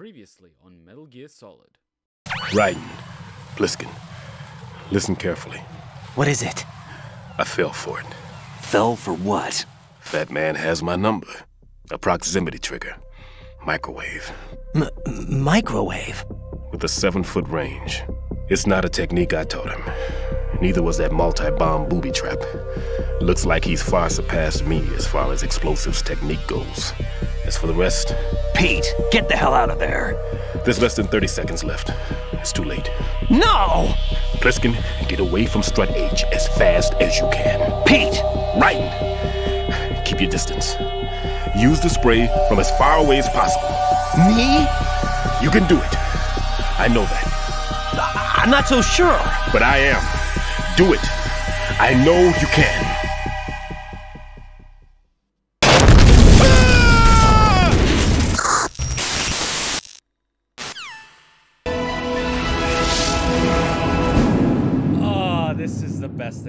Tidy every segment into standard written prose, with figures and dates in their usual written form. Previously on Metal Gear Solid. Raiden, Pliskin, listen carefully. What is it? I fell for it. Fell for what? That man has my number. A proximity trigger. Microwave. Microwave? With a 7-foot range. It's not a technique I taught him. Neither was that multi-bomb booby trap. Looks like he's far surpassed me as far as explosives technique goes. As for the rest... Pete, get the hell out of there! There's less than 30 seconds left. It's too late. No! Pliskin, get away from strut H as fast as you can. Pete! Raiden! Keep your distance. Use the spray from as far away as possible. Me? You can do it. I know that. I'm not so sure. But I am. Do it. I know you can.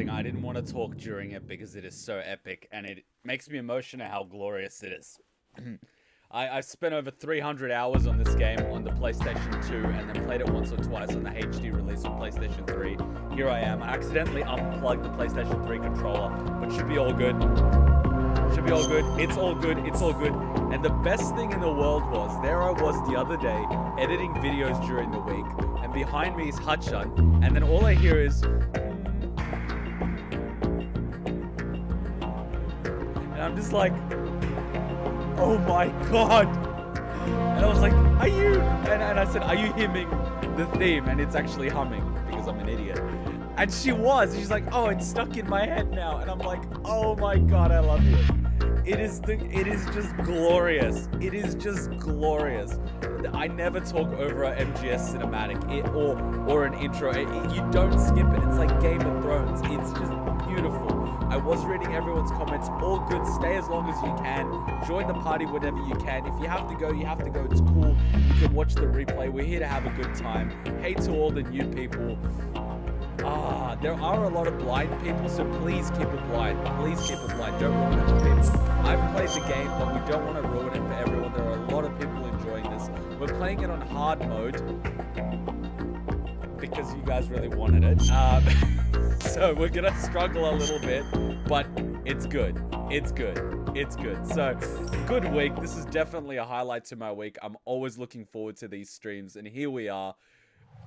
I didn't want to talk during it because it is so epic and it makes me emotional how glorious it is. I've spent over 300 hours on this game on the PlayStation 2 and then played it once or twice on the HD release on PlayStation 3. Here I am. I accidentally unplugged the PlayStation 3 controller, but should be all good. Should be all good. It's all good. It's all good. And the best thing in the world was, there I was the other day editing videos during the week and behind me is Hutchhun and then all I hear is... I'm just like, oh my god! And I was like, are you? And I said, are you hemming the theme? And it's actually humming because I'm an idiot. And she was. She's like, oh, it's stuck in my head now. And I'm like, oh my god, I love you. It is just glorious. It is just glorious. I never talk over a MGS cinematic or an intro. You don't skip it. It's like Game of Thrones. It's just beautiful. I was reading everyone's comments. All good. Stay as long as you can. Join the party whenever you can. If you have to go, you have to go. It's cool. You can watch the replay. We're here to have a good time. Hey to all the new people. Ah, there are a lot of blind people, so please keep it blind. Please keep it blind. Don't ruin it for people. I've played the game, but we don't want to ruin it for everyone. There are a lot of people enjoying this. We're playing it on hard mode because you guys really wanted it. So we're gonna struggle a little bit, but it's good. It's good. It's good. So good week. This is definitely a highlight to my week. I'm always looking forward to these streams, and here we are.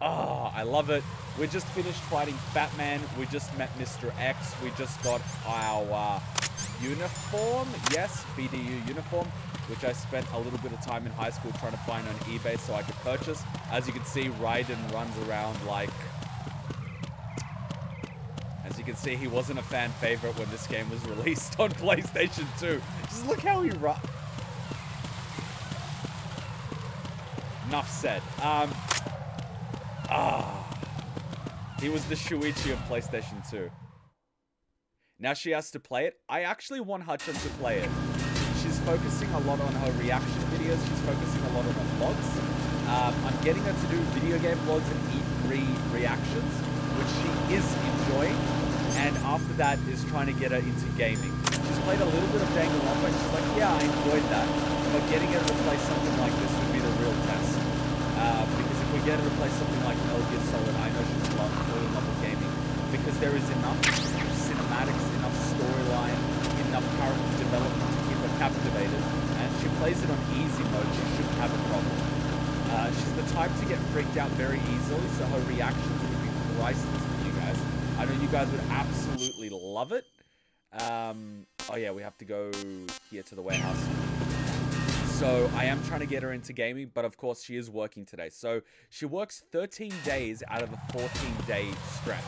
Oh, I love it. We just finished fighting Batman. We just met Mr. X. We just got our uniform. Yes, BDU uniform, which I spent a little bit of time in high school trying to find on eBay so I could purchase. As you can see, Raiden runs around like... As you can see, he wasn't a fan favorite when this game was released on PlayStation 2. Just look how he runs. Enough said. He was the Shuichi of PlayStation 2. Now she has to play it. I actually want Hutchhun to play it. She's focusing a lot on her reaction videos. She's focusing a lot on her vlogs. I'm getting her to do video game vlogs and E3 reactions, which she is enjoying, and after that is trying to get her into gaming. She's played a little bit of Danganronpa, she's like, yeah, I enjoyed that, but getting her to play something like this would be the real test, because if we get her to play something like Metal Gear Solid, I know she's really in love with gaming, because there is enough cinematics, enough storyline, enough character development to keep her captivated, and she plays it on easy mode, she shouldn't have a problem. She's the type to get freaked out very easily, so her reactions would be priceless for you guys. I know you guys would absolutely love it. Oh yeah, we have to go here to the warehouse. So I am trying to get her into gaming, but of course she is working today. So she works 13 days out of a 14-day stretch.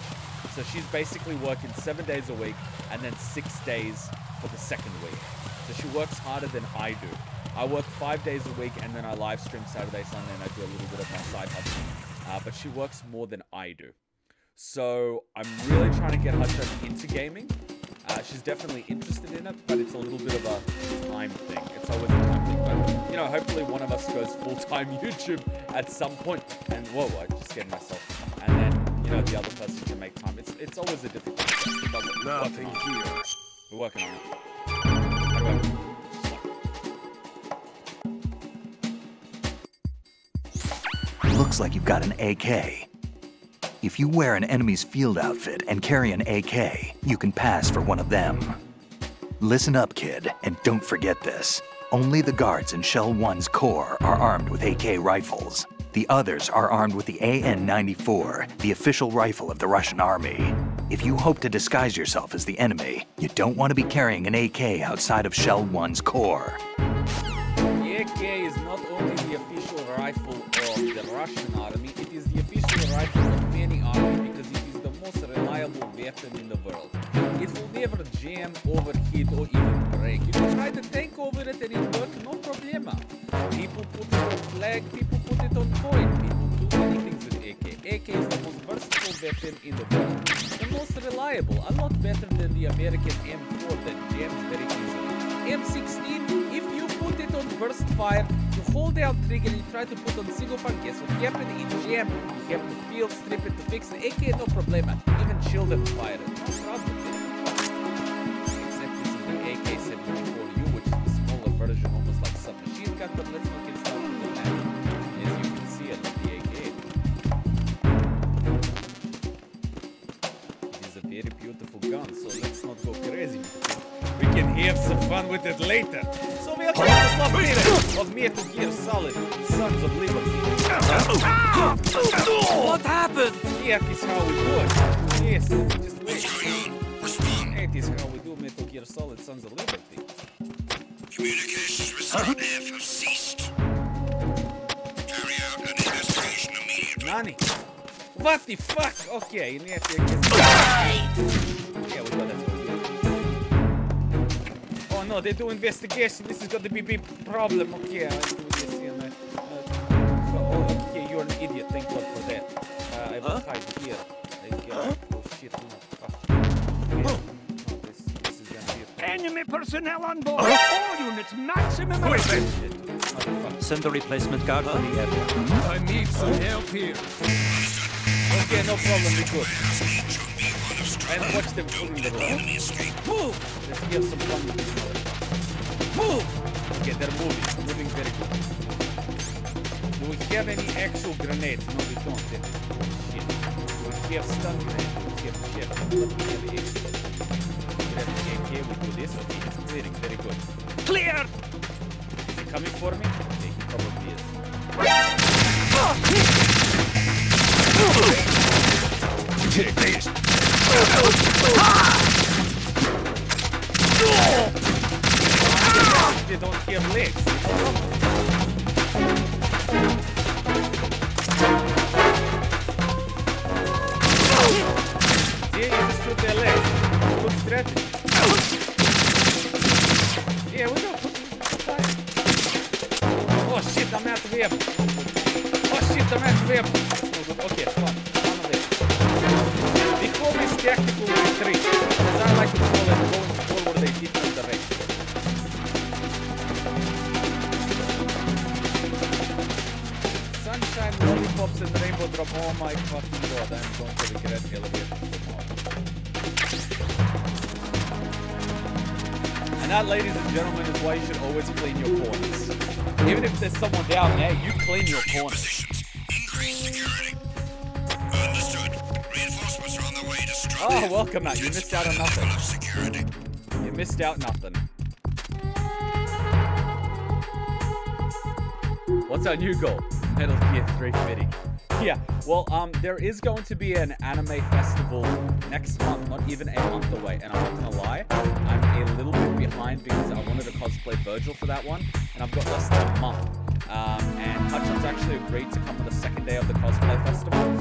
So she's basically working 7 days a week and then 6 days for the second week. So she works harder than I do. I work 5 days a week and then I live stream Saturday, Sunday, and I do a little bit of my side hustle. But she works more than I do. So I'm really trying to get Hutchhun into gaming. She's definitely interested in it, but it's a little bit of a time thing. It's always a time thing, but you know, hopefully one of us goes full-time YouTube at some point. And whoa, I just scared myself. And then, you know, the other person can make time. It's always a difficult thing. Nothing here. We're working on it. Anyway. Looks like you've got an AK. If you wear an enemy's field outfit and carry an AK, you can pass for one of them. Listen up, kid, and don't forget this. Only the guards in Shell 1's Corps are armed with AK rifles. The others are armed with the AN-94, the official rifle of the Russian army. If you hope to disguise yourself as the enemy, you don't want to be carrying an AK outside of Shell 1's Corps. The AK is not only the official rifle of the Russian army, it is the official rifle of any army because it is the most reliable weapon in the world. It will never jam, overheat, or even break. You can try to take over it and it works, no problema. People put it on flag, people put it on coin, people do many things with AK. AK is the most versatile weapon in the world. The most reliable, a lot better than the American M4 that jams very easily. M16, if you put it on burst fire, you hold down trigger and you try to put on single fire, guess what happened? It jammed. You have to field strip it to fix it. AK, no problema. Even children fire it. No problem. Except this is the AK-74U, which is the smaller version, almost like submachine gun, but let's not get started on that. As you can see, I love the AK. It is a very beautiful gun, so let's not go crazy. We can have some fun with it later. So welcome to the slot leader of Metal Gear Solid, Sons of Liberty. What happened? Here is how we do it. Yes, just wait. It is how we do Metal Gear Solid, Sons of Liberty. Communications with SNF have ceased. Carry out an investigation immediately. Nani? What the fuck? Okay, in yeah, we got that. No, they do investigation. This is going to be a big problem. Okay, let's do this. And, oh, okay, you're an idiot. Thank God for that. I will hide here. Oh shit! This is gonna be enemy personnel on board. All units, maximum. Send the replacement guard on the area. I need some help here. Okay, no problem. We're good. And watch them pulling the rope. Move! Let's get some fun with this one. Move! Okay, they're moving. Moving very good. Do we have any actual grenades? No, we don't. Shit. Do we have stun grenades? Do we have shit? Do we have AK? Okay, we do this. Okay, it's clearing. Very good. Clear! Is he coming for me? Okay, he probably is. Take this! They don't have legs. They just shoot their legs. Good strategy. Yeah, we don't time. Oh shit, I'm out of here. Oh shit, I'm out of here. Oh, okay, fine. Tactical retreat, as I like to call it, going forward a different direction. Sunshine, lollipops, and rainbow drop. Oh my fucking god, I'm going to regret elevator tomorrow. And that, ladies and gentlemen, is why you should always clean your corners. Even if there's someone down there, you clean your corners. Oh, welcome out. You missed out on nothing. You missed out nothing. What's our new goal? Metal Gear 3 fitting. Yeah, well, there is going to be an anime festival next month, not even a month away, and I'm not gonna lie, I'm a little bit behind because I wanted to cosplay Vergil for that one, and I've got less than a month. And Hutchhun's actually agreed to come on the second day of the cosplay festival.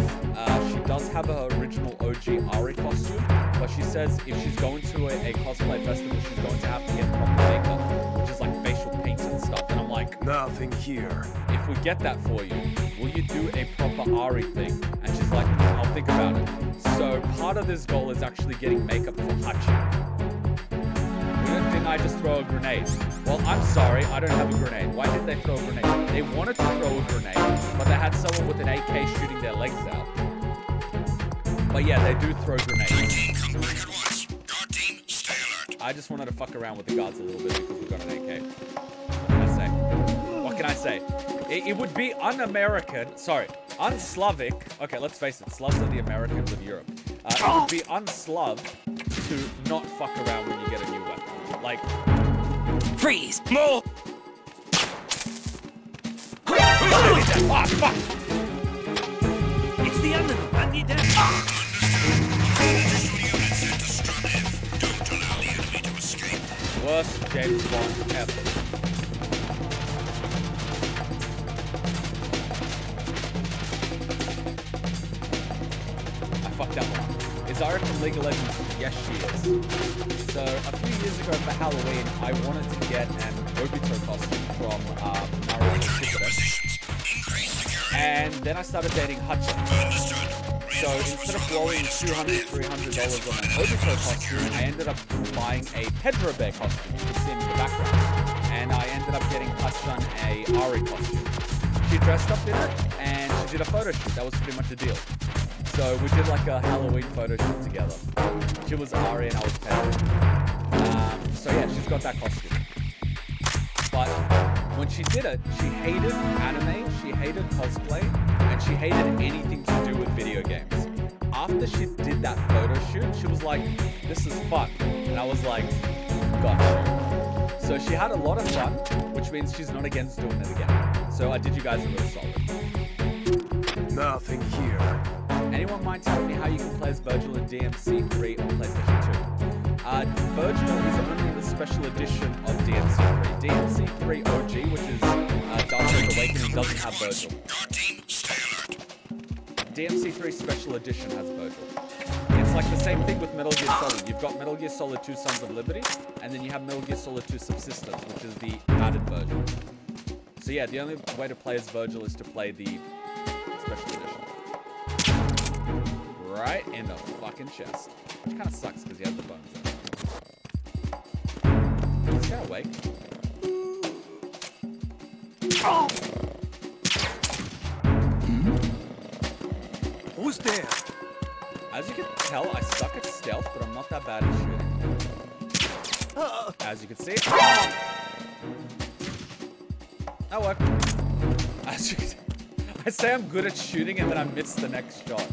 She does have her original OG Ahri costume, but she says if she's going to a cosplay festival, she's going to have to get proper makeup, which is like facial paints and stuff. And I'm like, nothing here. If we get that for you, will you do a proper Ahri thing? And she's like, I'll think about it. So part of this goal is actually getting makeup for Hutchhun. I just throw a grenade. Well, I'm sorry, I don't have a grenade. Why did they throw a grenade? They wanted to throw a grenade, but they had someone with an AK shooting their legs out. But yeah, they do throw grenades. Come back at once. Guard team, stay alert. I just wanted to fuck around with the guards a little bit because we got an AK. What can I say? It would be un-American. Sorry, unslavic. Okay, let's face it, Slavs are the Americans of Europe. It would be unslav to not fuck around when you get a new weapon. Like, freeze! More! Ah, fuck! It's the enemy! I need that! Additional units are destructive. Don't allow the enemy to escape. Worst James Bond ever. Is Ahri from League of Legends? Yes, she is. So, a few years ago for Halloween, I wanted to get an Obito costume from Mario Kart. And then I started dating Hutchhun. So, instead of blowing $200, $300 on an Obito costume, I ended up buying a Pedro Bear costume, you can see in the background. And I ended up getting Hutchhun a Ahri costume. She dressed up in it, and she did a photo shoot. That was pretty much the deal. So we did like a Halloween photo shoot together. She was Ahri and I was Pedro. So yeah, she's got that costume. But when she did it, she hated anime, she hated cosplay, and she hated anything to do with video games. After she did that photo shoot, she was like, this is fun. And I was like, gosh. So she had a lot of fun, which means she's not against doing it again. So I did you guys a little solid. Nothing here. Anyone mind telling me how you can play as Vergil in DMC3 on PlayStation 2? Vergil is only the special edition of DMC3. DMC3 OG, which is Dark Souls Awakening, doesn't have Vergil. DMC3 Special Edition has Vergil. It's like the same thing with Metal Gear Solid. You've got Metal Gear Solid 2 Sons of Liberty, and then you have Metal Gear Solid 2 Subsistence, which is the added Vergil. So yeah, the only way to play as Vergil is to play the Special Edition. Right in the fucking chest. Which kind of sucks because he has the bones out. Is he awake? Oh. Who's there? As you can tell, I suck at stealth, but I'm not that bad at shooting. As you can see. That worked. As you can see, I say I'm good at shooting and then I miss the next shot.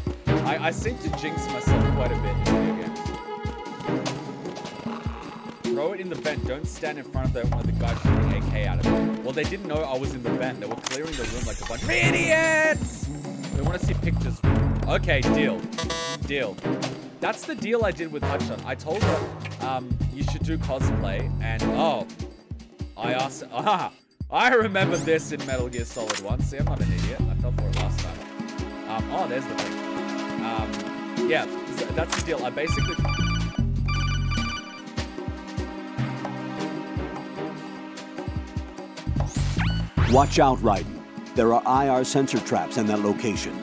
I seem to jinx myself quite a bit in video games. Throw it in the vent, don't stand in front of them when the guy shooting AK out of it. Well, they didn't know I was in the vent, they were clearing the room like a bunch of idiots! They want to see pictures. Okay, deal. Deal. That's the deal I did with Hutchhun. I told her, you should do cosplay, and oh, I asked, I remember this in Metal Gear Solid 1. See, I'm not an idiot. I fell for it last time. Oh, there's the thing. Yeah, that's the deal. I basically... Watch out, Raiden. There are IR sensor traps in that location.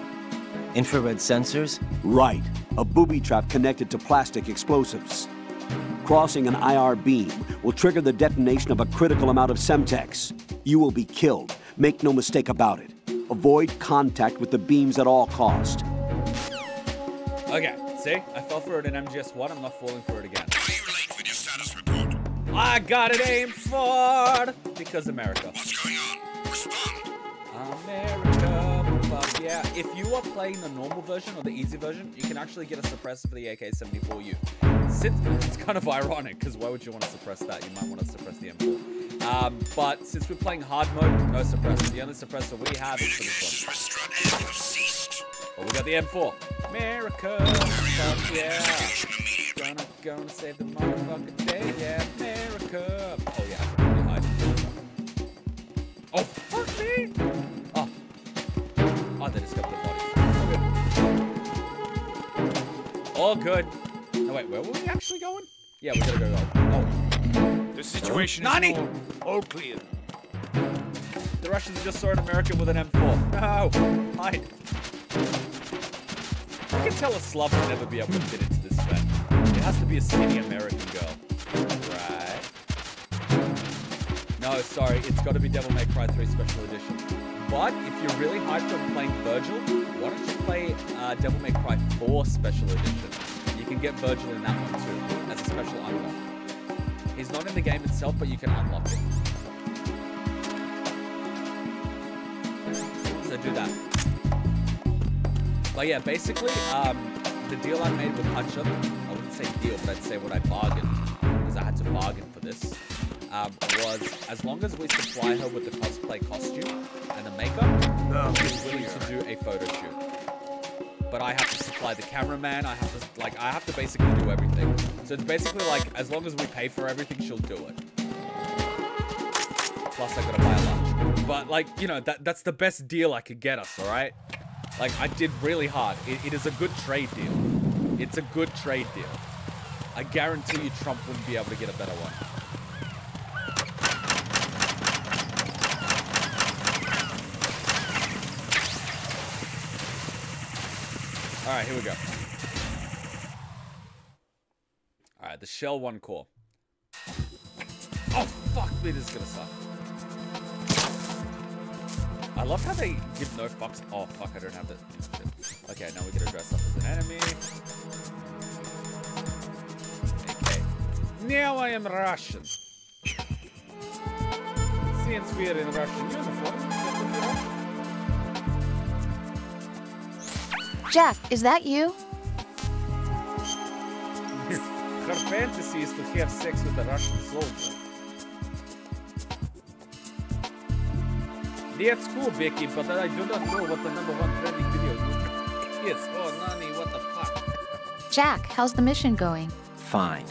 Infrared sensors? Right. A booby trap connected to plastic explosives. Crossing an IR beam will trigger the detonation of a critical amount of Semtex. You will be killed. Make no mistake about it. Avoid contact with the beams at all costs. Okay, see? I fell for it in MGS1, I'm not falling for it again. Are you late with your status report? I got it aimed for! Because America. What's going on? Respond! America, fuck yeah. If you are playing the normal version or the easy version, you can actually get a suppressor for the AK-74U. Since it's kind of ironic, because why would you want to suppress that? You might want to suppress the M4. But since we're playing hard mode, no suppressor. The only suppressor we have is for this one. Well, we got the M4. America, fuck yeah. Gonna save the motherfucking day, yeah. America. Oh yeah, I can really hide it. Oh, fuck me! Oh. Oh, they discovered the body. All good. No, wait, where were we actually going? Yeah, we gotta go. Oh. The situation is all clear. The Russians just saw an American with an M4. No! Hide. I can tell a slob would never be able to fit into this vent. It has to be a skinny American girl. Right. No, sorry, it's got to be Devil May Cry 3 Special Edition. But if you're really hyped on playing Vergil, why don't you play Devil May Cry 4 Special Edition? You can get Vergil in that one too, as a special unlock. He's not in the game itself, but you can unlock it. So do that. But yeah, basically, the deal I made with Hutchhun, I wouldn't say deal, but I'd say what I bargained, because I had to bargain for this, was as long as we supply her with the cosplay costume and the makeup, she's willing to do a photo shoot. But I have to supply the cameraman, I have to, like, I have to basically do everything. So it's basically like, as long as we pay for everything, she'll do it. Plus I gotta buy a lunch. But like, you know, that's the best deal I could get us, alright? Like, I did really hard. It is a good trade deal. It's a good trade deal. I guarantee you Trump wouldn't be able to get a better one. Alright, here we go. Alright, the Shell 1 core. Oh, fuck me, this is gonna suck. I love how they give no fucks. Oh, fuck, I don't have that. Okay, now we gotta dress up as an enemy. Okay. Now I am Russian. Since we are in Russian uniform. Jack, is that you? Her fantasy is to have sex with a Russian soldier. That's cool, Becky, but I do not know what the #1 trending video is. Yes, oh, Nani, what the fuck? Jack, how's the mission going? Fine.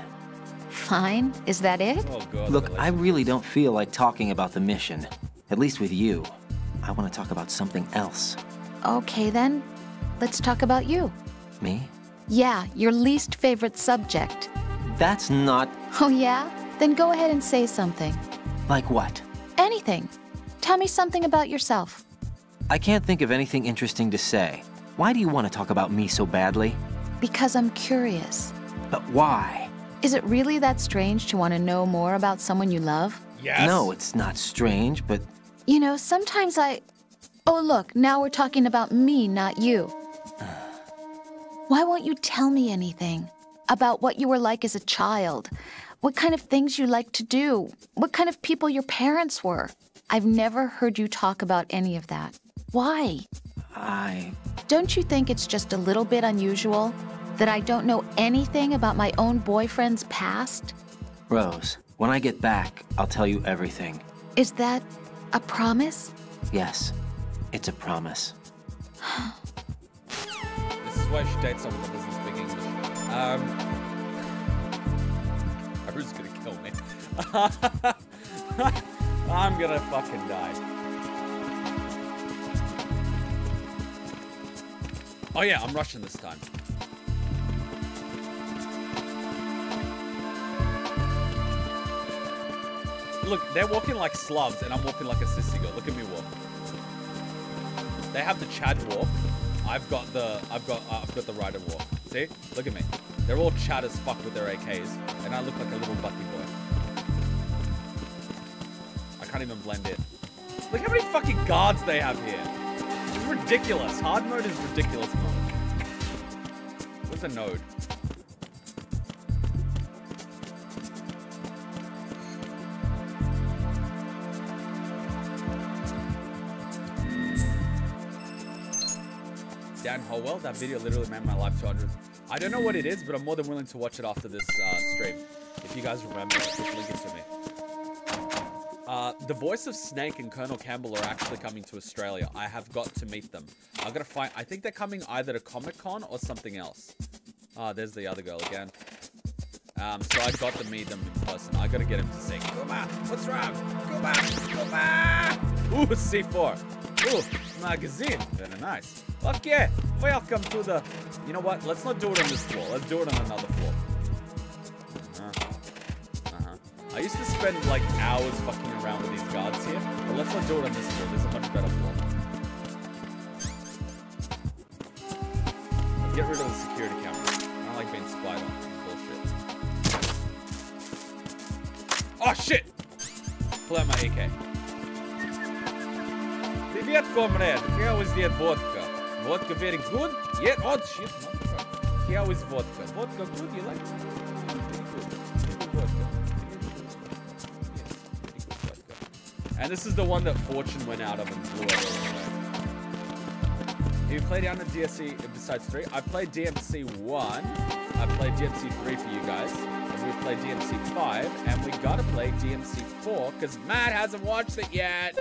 Fine? Is that it? Oh, God, look, I really don't feel like talking about the mission. At least with you. I want to talk about something else. Okay, then. Let's talk about you. Me? Yeah, your least favorite subject. That's not... Oh, yeah? Then go ahead and say something. Like what? Anything. Tell me something about yourself. I can't think of anything interesting to say. Why do you want to talk about me so badly? Because I'm curious. But why? Is it really that strange to want to know more about someone you love? Yes. No, it's not strange, but... You know, sometimes I... Oh, look, now we're talking about me, not you. Why won't you tell me anything about what you were like as a child? What kind of things you like to do? What kind of people your parents were? I've never heard you talk about any of that. Why? Don't you think it's just a little bit unusual that I don't know anything about my own boyfriend's past? Rose, when I get back, I'll tell you everything. Is that a promise? Yes, it's a promise. This is why she dates someone that doesn't speak English. Who's gonna kill me? I'm gonna fucking die. Oh yeah, I'm Russian this time. Look, they're walking like slobs and I'm walking like a sissy girl. Look at me walk. They have the Chad walk. I've got the Raiden walk. See? Look at me. They're all Chad as fuck with their AKs, and I look like a little bucky boy. Can't even blend in. Look how many fucking guards they have here. It's ridiculous. Hard mode is ridiculous mode. What's a node? Dan Howell, that video literally made my life 200. I don't know what it is, but I'm more than willing to watch it after this stream. If you guys remember, just link it to me. The voice of Snake and Colonel Campbell are actually coming to Australia. I have got to meet them. I've got to find... I think they're coming either to Comic-Con or something else. Ah, there's the other girl again. So I got to meet them in person. I got to get him to sing. Kuma, what's wrong? Kuma, Kuma! Ooh, C4. Ooh, magazine. Very nice. Okay, welcome to the... You know what? Let's not do it on this floor. Let's do it on another floor. I used to spend, like, hours fucking around with these guards here, but let's not do it on this floor. There's a much better floor. Let's get rid of the security camera. I don't like being spied on. Bullshit. Oh, shit! Pull out my AK. Привет, comrade. How is that vodka? Vodka very good? Yeah, oh, shit. How is vodka? Vodka good? You like it? And this is the one that Fortune went out of and blew everyone away. If you played down the DMC, besides 3, I played DMC 1, I played DMC 3 for you guys, and we played DMC 5, and we gotta play DMC 4, because Matt hasn't watched it yet!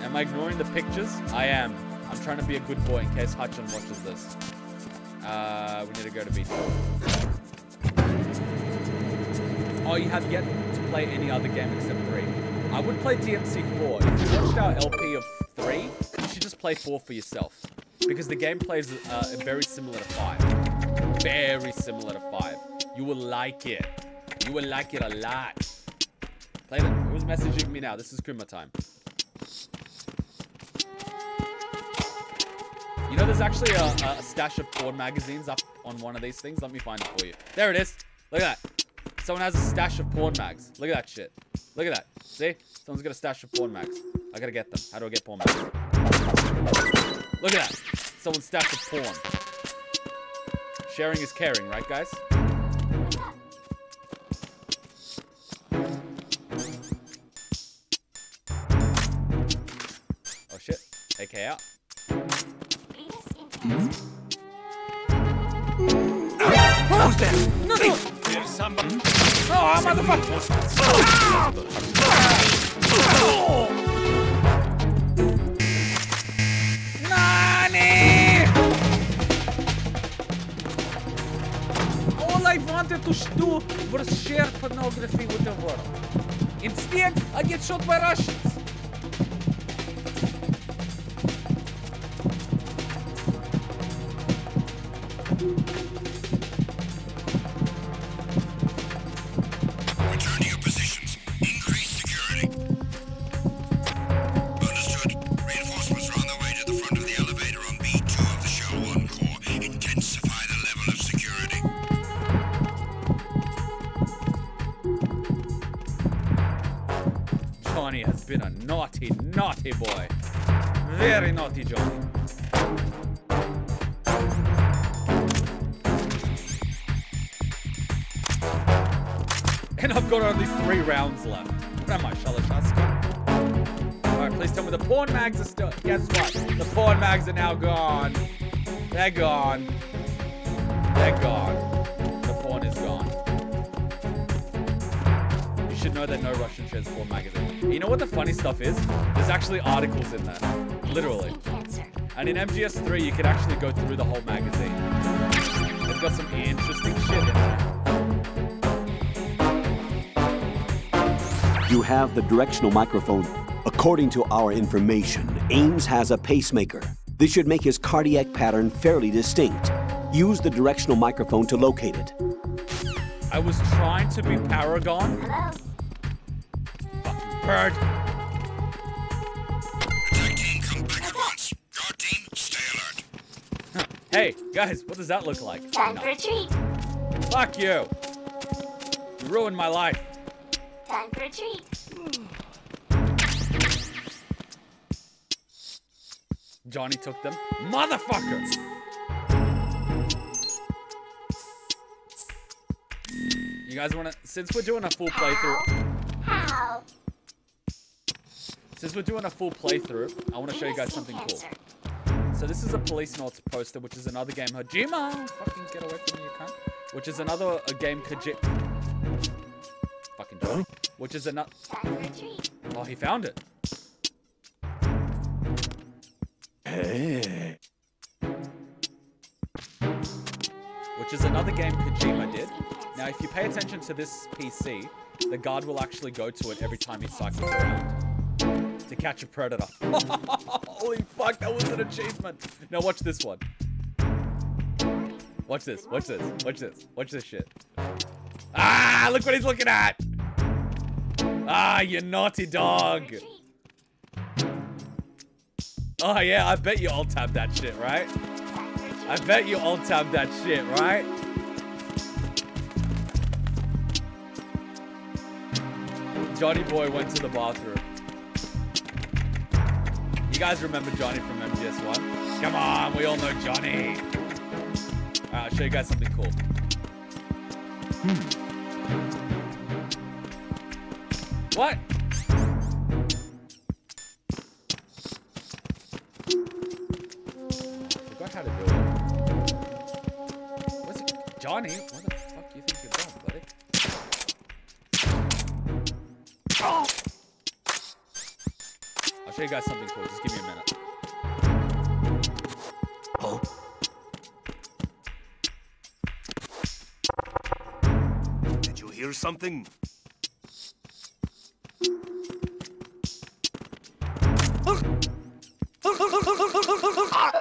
Am I ignoring the pictures? I am. I'm trying to be a good boy in case Hutchhun watches this. We need to go to beach. Oh, you have yet to play any other game except 3. I would play DMC 4. If you watched our LP of 3, you should just play 4 for yourself. Because the gameplay is very similar to 5. Very similar to 5. You will like it. You will like it a lot. Play it. Who's messaging me now? This is Kuma time. You know, there's actually a stash of porn magazines up on one of these things. Let me find it for you. There it is. Look at that. Someone has a stash of porn mags. Look at that shit. Look at that. See? Someone's got a stash of porn mags. I gotta get them. How do I get porn mags? Look at that. Someone's stash of porn. Sharing is caring, right, guys? Oh, shit. AK out. Who's there? No, no. There's somebody. Oh, I'm on the fuck. Nani! All I wanted to do was share pornography with the world. Instead, I get shot by Russians. Naughty boy. Very naughty, Johnny. And I've got only 3 rounds left. What am I, Shalashaska? Alright, please tell me the porn mags are still... Guess what? The porn mags are now gone. They're gone. They're gone. The porn is gone. You should know that no Russian shares porn magazine. You know what the funny stuff is? There's actually articles in there, literally. And in MGS3, you can actually go through the whole magazine. They've got some interesting shit in there. You have the directional microphone. According to our information, Ames has a pacemaker. This should make his cardiac pattern fairly distinct. Use the directional microphone to locate it. I was trying to be Paragon. Hello? Bird. Attack team, come back at once. Guard team, stay alert. Huh. Hey, guys, what does that look like? Time for a treat. Fuck you. You ruined my life. Time for a treat. Johnny took them. Motherfuckers! You guys wanna... Since we're doing a full playthrough... How? Since we're doing a full playthrough, I want to show you guys something cool. So this is a Police Notes poster, which is another game Kojima! Fucking get away from me, you cunt. Which is another game Kojima... Fucking Johnny. Which is another... Oh, he found it. Hey. Which is another game Kojima did. Now, if you pay attention to this PC, the guard will actually go to it every time he cycles around. To catch a predator. Holy fuck, that was an achievement. Now watch this one. Watch this, watch this, watch this, watch this shit. Ah, look what he's looking at. Ah, you naughty dog. Oh yeah, I bet you alt-tabbed that shit, right? I bet you alt-tabbed that shit, right? Johnny boy went to the bathroom. You guys remember Johnny from MGS1? Come on, we all know Johnny. Alright, I'll show you guys something cool. What? Johnny, where the fuck do you think you're going, buddy? Oh! I'll show you guys something cool. Just give me a minute. Oh. Did you hear something?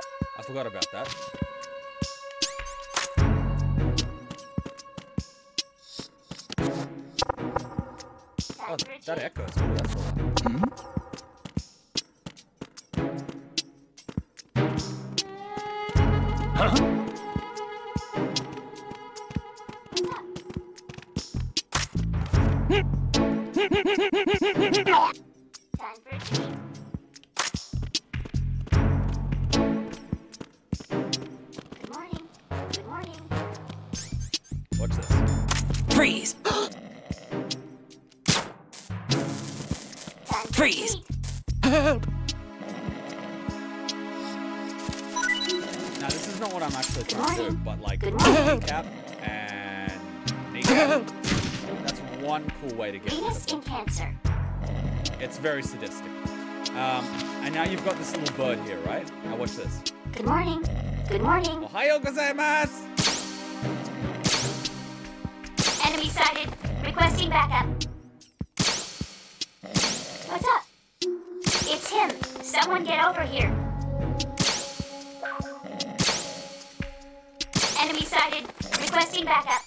I forgot about that. Oh, that echoes. Ooh, that's all that. Mm-hmm. Very sadistic. And now you've got this little bird here, right? Now watch this. Good morning. Good morning. Ohayou gozaimasu. Enemy sighted. Requesting backup. What's up? It's him. Someone get over here. Enemy sighted. Requesting backup.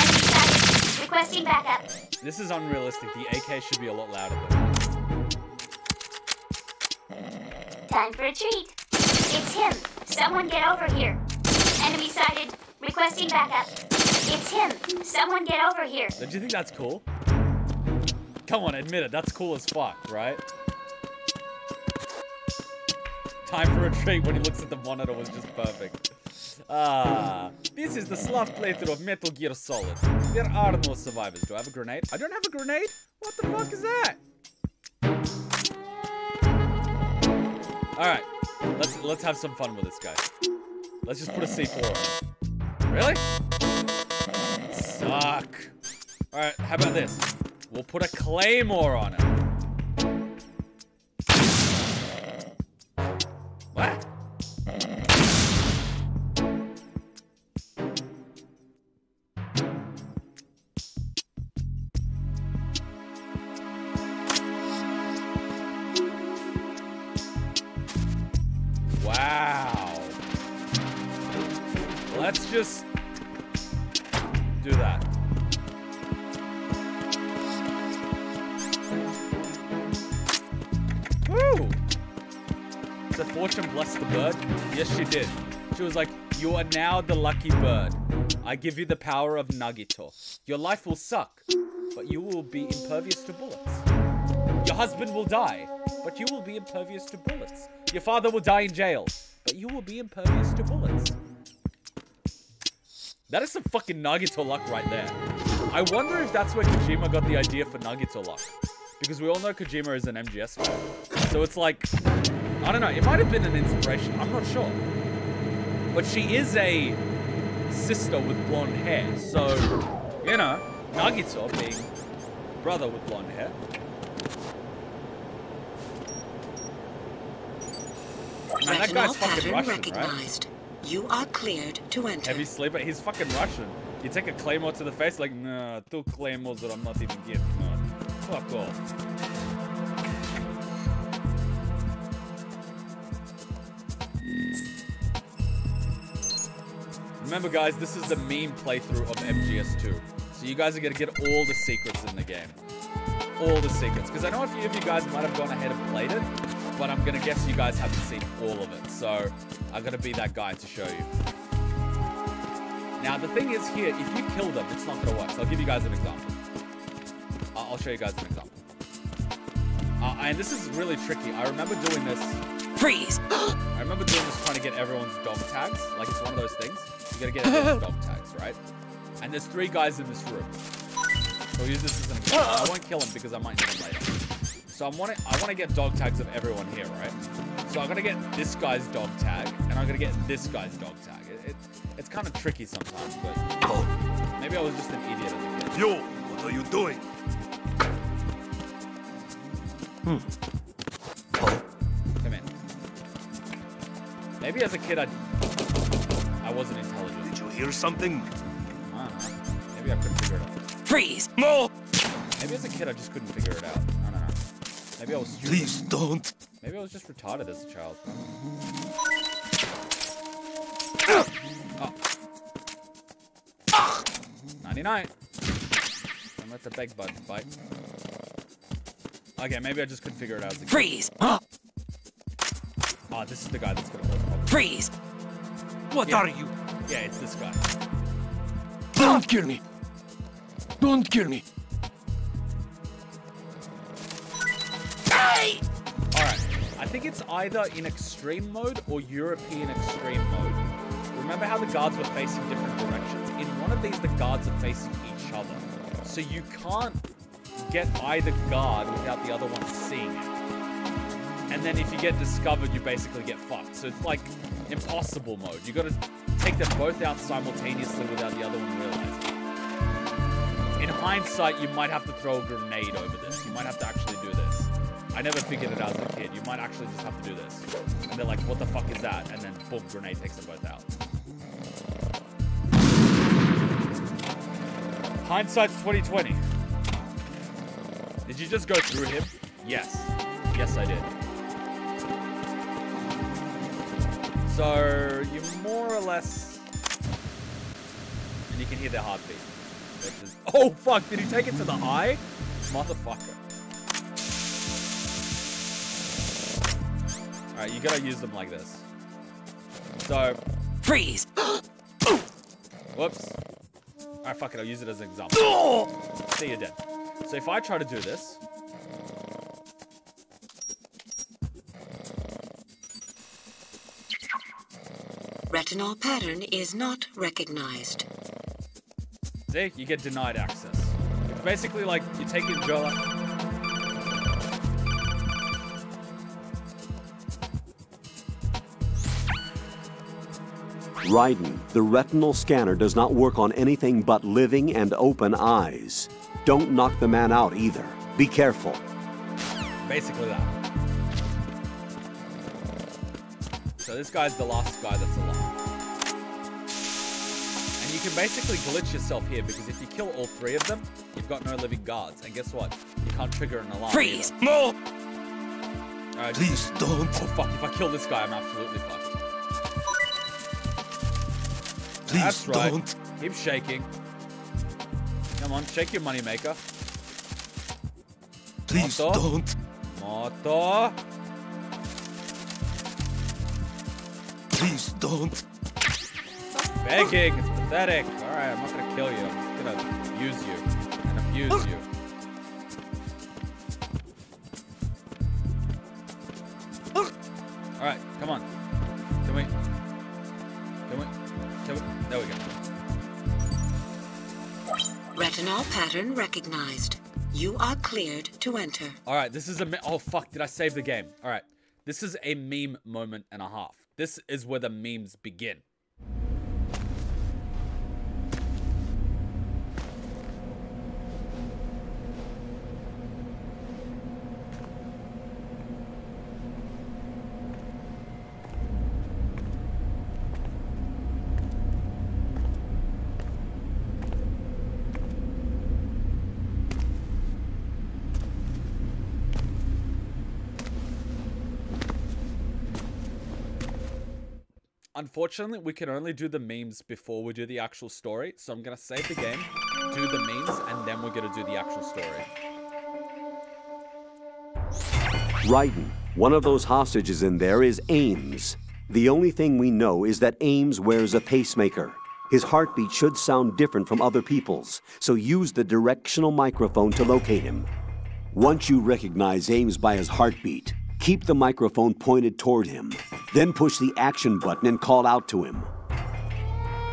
Enemy sighted. Requesting backup. This is unrealistic. The AK should be a lot louder than that. Time for a treat. It's him. Someone get over here. Enemy sighted. Requesting backup. It's him. Someone get over here. Don't you think that's cool? Come on, admit it. That's cool as fuck, right? Time for a treat when he looks at the monitor was just perfect. This is the Slav playthrough of Metal Gear Solid. There are no survivors. Do I have a grenade? I don't have a grenade? What the fuck is that? Alright, let's have some fun with this guy. Let's just put a C4 on. Really? Suck. Alright, how about this? We'll put a Claymore on it. What? Just do that. Woo! So fortune blessed the bird. Yes, she did. She was like, you are now the lucky bird. I give you the power of Nagito. Your life will suck, but you will be impervious to bullets. Your husband will die, but you will be impervious to bullets. Your father will die in jail, but you will be impervious to bullets. That is some fucking Nagito luck right there. I wonder if that's where Kojima got the idea for Nagito luck. Because we all know Kojima is an MGS fan. So it's like, I don't know, it might have been an inspiration, I'm not sure. But she is a sister with blonde hair. So, you know, Nagito being brother with blonde hair. Man, that guy's fucking Russian, right? You are cleared to enter. Heavy sleeper? He's fucking Russian. You take a claymore to the face like, nah, two claymores that I'm not even getting. Nah, fuck off. Remember guys, this is the meme playthrough of MGS2. So you guys are gonna get all the secrets in the game. All the secrets. Because I know a few of you guys might have gone ahead and played it, but I'm gonna guess you guys haven't seen all of it. So I'm gonna be that guy to show you. Now the thing is here, if you kill them, it's not gonna work. So I'll give you guys an example. I'll show you guys an example. And this is really tricky. I remember doing this. Freeze! I remember doing this trying to get everyone's dog tags. Like it's one of those things. You gotta get everyone's dog tags, right? And there's three guys in this room. So I'll use this as an example. I won't kill them because I might need them later. So I want to get dog tags of everyone here, right? So I'm gonna get this guy's dog tag, and I'm gonna get this guy's dog tag. It's kind of tricky sometimes, but maybe I was just an idiot as a kid. Yo, what are you doing? Come in. Maybe as a kid I wasn't intelligent. Did you hear something? I don't know. Maybe I couldn't figure it out. Freeze! No! Maybe as a kid I just couldn't figure it out. I don't know. Maybe I was stupid. Please don't. Maybe I was just retarded as a child. Oh. 99. Don't let the big bugs bite. Okay, maybe I just couldn't figure it out as a kid. Freeze! Ah, oh, this is the guy that's gonna hold up. Freeze! What are you? Yeah, it's this guy. Don't kill me! Don't kill me! I think it's either in extreme mode or European extreme mode. Remember how the guards were facing different directions? In one of these, the guards are facing each other. So you can't get either guard without the other one seeing it. And then if you get discovered, you basically get fucked. So it's like impossible mode. You gotta take them both out simultaneously without the other one realizing. In hindsight, you might have to throw a grenade over this. You might have to actually do this. I never figured it out as a kid. You might actually just have to do this. And they're like, what the fuck is that? And then, boom, grenade takes them both out. Hindsight's 2020. Did you just go through him? Yes. Yes, I did. So, you more or less... And you can hear their heartbeat. Is... Oh, fuck! Did he take it to the eye? Motherfucker. Alright, you gotta use them like this. So... Freeze! Whoops. Alright, fuck it, I'll use it as an example. See, you're dead. So if I try to do this... Retinal pattern is not recognized. See? You get denied access. It's basically like, you take your jaw... Raiden, the retinal scanner does not work on anything but living and open eyes. Don't knock the man out either. Be careful. Basically that. So this guy's the last guy that's alive. And you can basically glitch yourself here because if you kill all three of them, you've got no living guards. And guess what? You can't trigger an alarm. Freeze! No! Alright, please don't. Oh fuck, if I kill this guy, I'm absolutely fucked. Please that's right. Don't. Keep shaking. Come on, shake your moneymaker. Please Moto. Don't. Moto. Please don't. Stop begging. It's pathetic. Alright, I'm not gonna kill you. I'm just gonna use you and abuse you. Alright, come on. Can we? There we go. Retinol pattern recognized. You are cleared to enter. All right, this is a oh fuck, did I save the game? All right, this is a meme moment and a half. This is where the memes begin. Unfortunately, we can only do the memes before we do the actual story. So I'm going to save the game, do the memes, and then we're going to do the actual story. Raiden, one of those hostages in there is Ames. The only thing we know is that Ames wears a pacemaker. His heartbeat should sound different from other people's, so use the directional microphone to locate him. Once you recognize Ames by his heartbeat, keep the microphone pointed toward him, then push the action button and call out to him.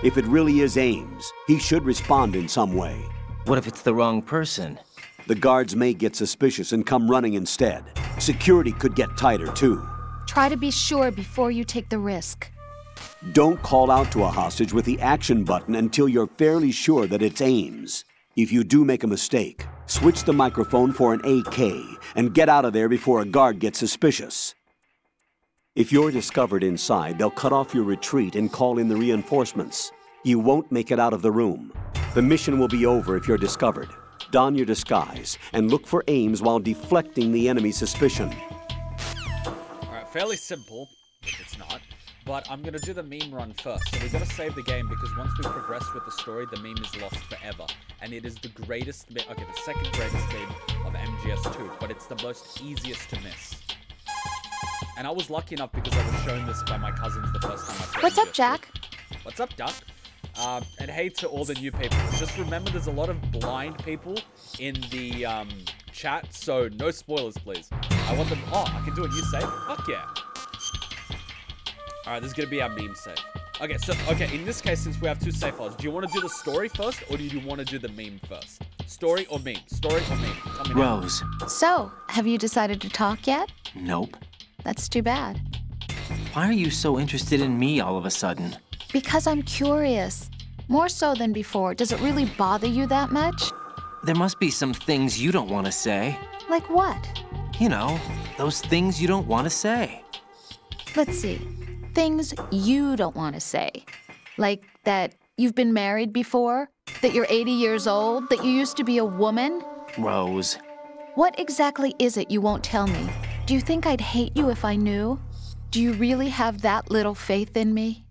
If it really is Ames, he should respond in some way. What if it's the wrong person? The guards may get suspicious and come running instead. Security could get tighter, too. Try to be sure before you take the risk. Don't call out to a hostage with the action button until you're fairly sure that it's Ames. If you do make a mistake, switch the microphone for an AK and get out of there before a guard gets suspicious. If you're discovered inside, they'll cut off your retreat and call in the reinforcements. You won't make it out of the room. The mission will be over if you're discovered. Don your disguise and look for Ames while deflecting the enemy's suspicion. Alright, fairly simple, if it's not. But I'm gonna do the meme run first. So we gotta save the game because once we progress with the story, the meme is lost forever. And it is the greatest meme, okay, the second greatest meme of MGS2, but it's the most easiest to miss. And I was lucky enough because I was shown this by my cousins the first time I played. What's up, Jack? What's up, Duck? And hey to all the new people. Just remember there's a lot of blind people in the chat, so no spoilers, please. I want them, oh, I can do a new save? Fuck yeah. Alright, this is gonna be our meme save. Okay, so, okay, in this case, since we have two save files, do you want to do the story first, or do you want to do the meme first? Story or meme? Story or meme? Tell me Rose. Now. So, have you decided to talk yet? Nope. That's too bad. Why are you so interested in me all of a sudden? Because I'm curious. More so than before. Does it really bother you that much? There must be some things you don't want to say. Like what? You know, those things you don't want to say. Let's see. Things you don't want to say. Like that you've been married before, that you're 80 years old, that you used to be a woman. Rose. What exactly is it you won't tell me? Do you think I'd hate you if I knew? Do you really have that little faith in me?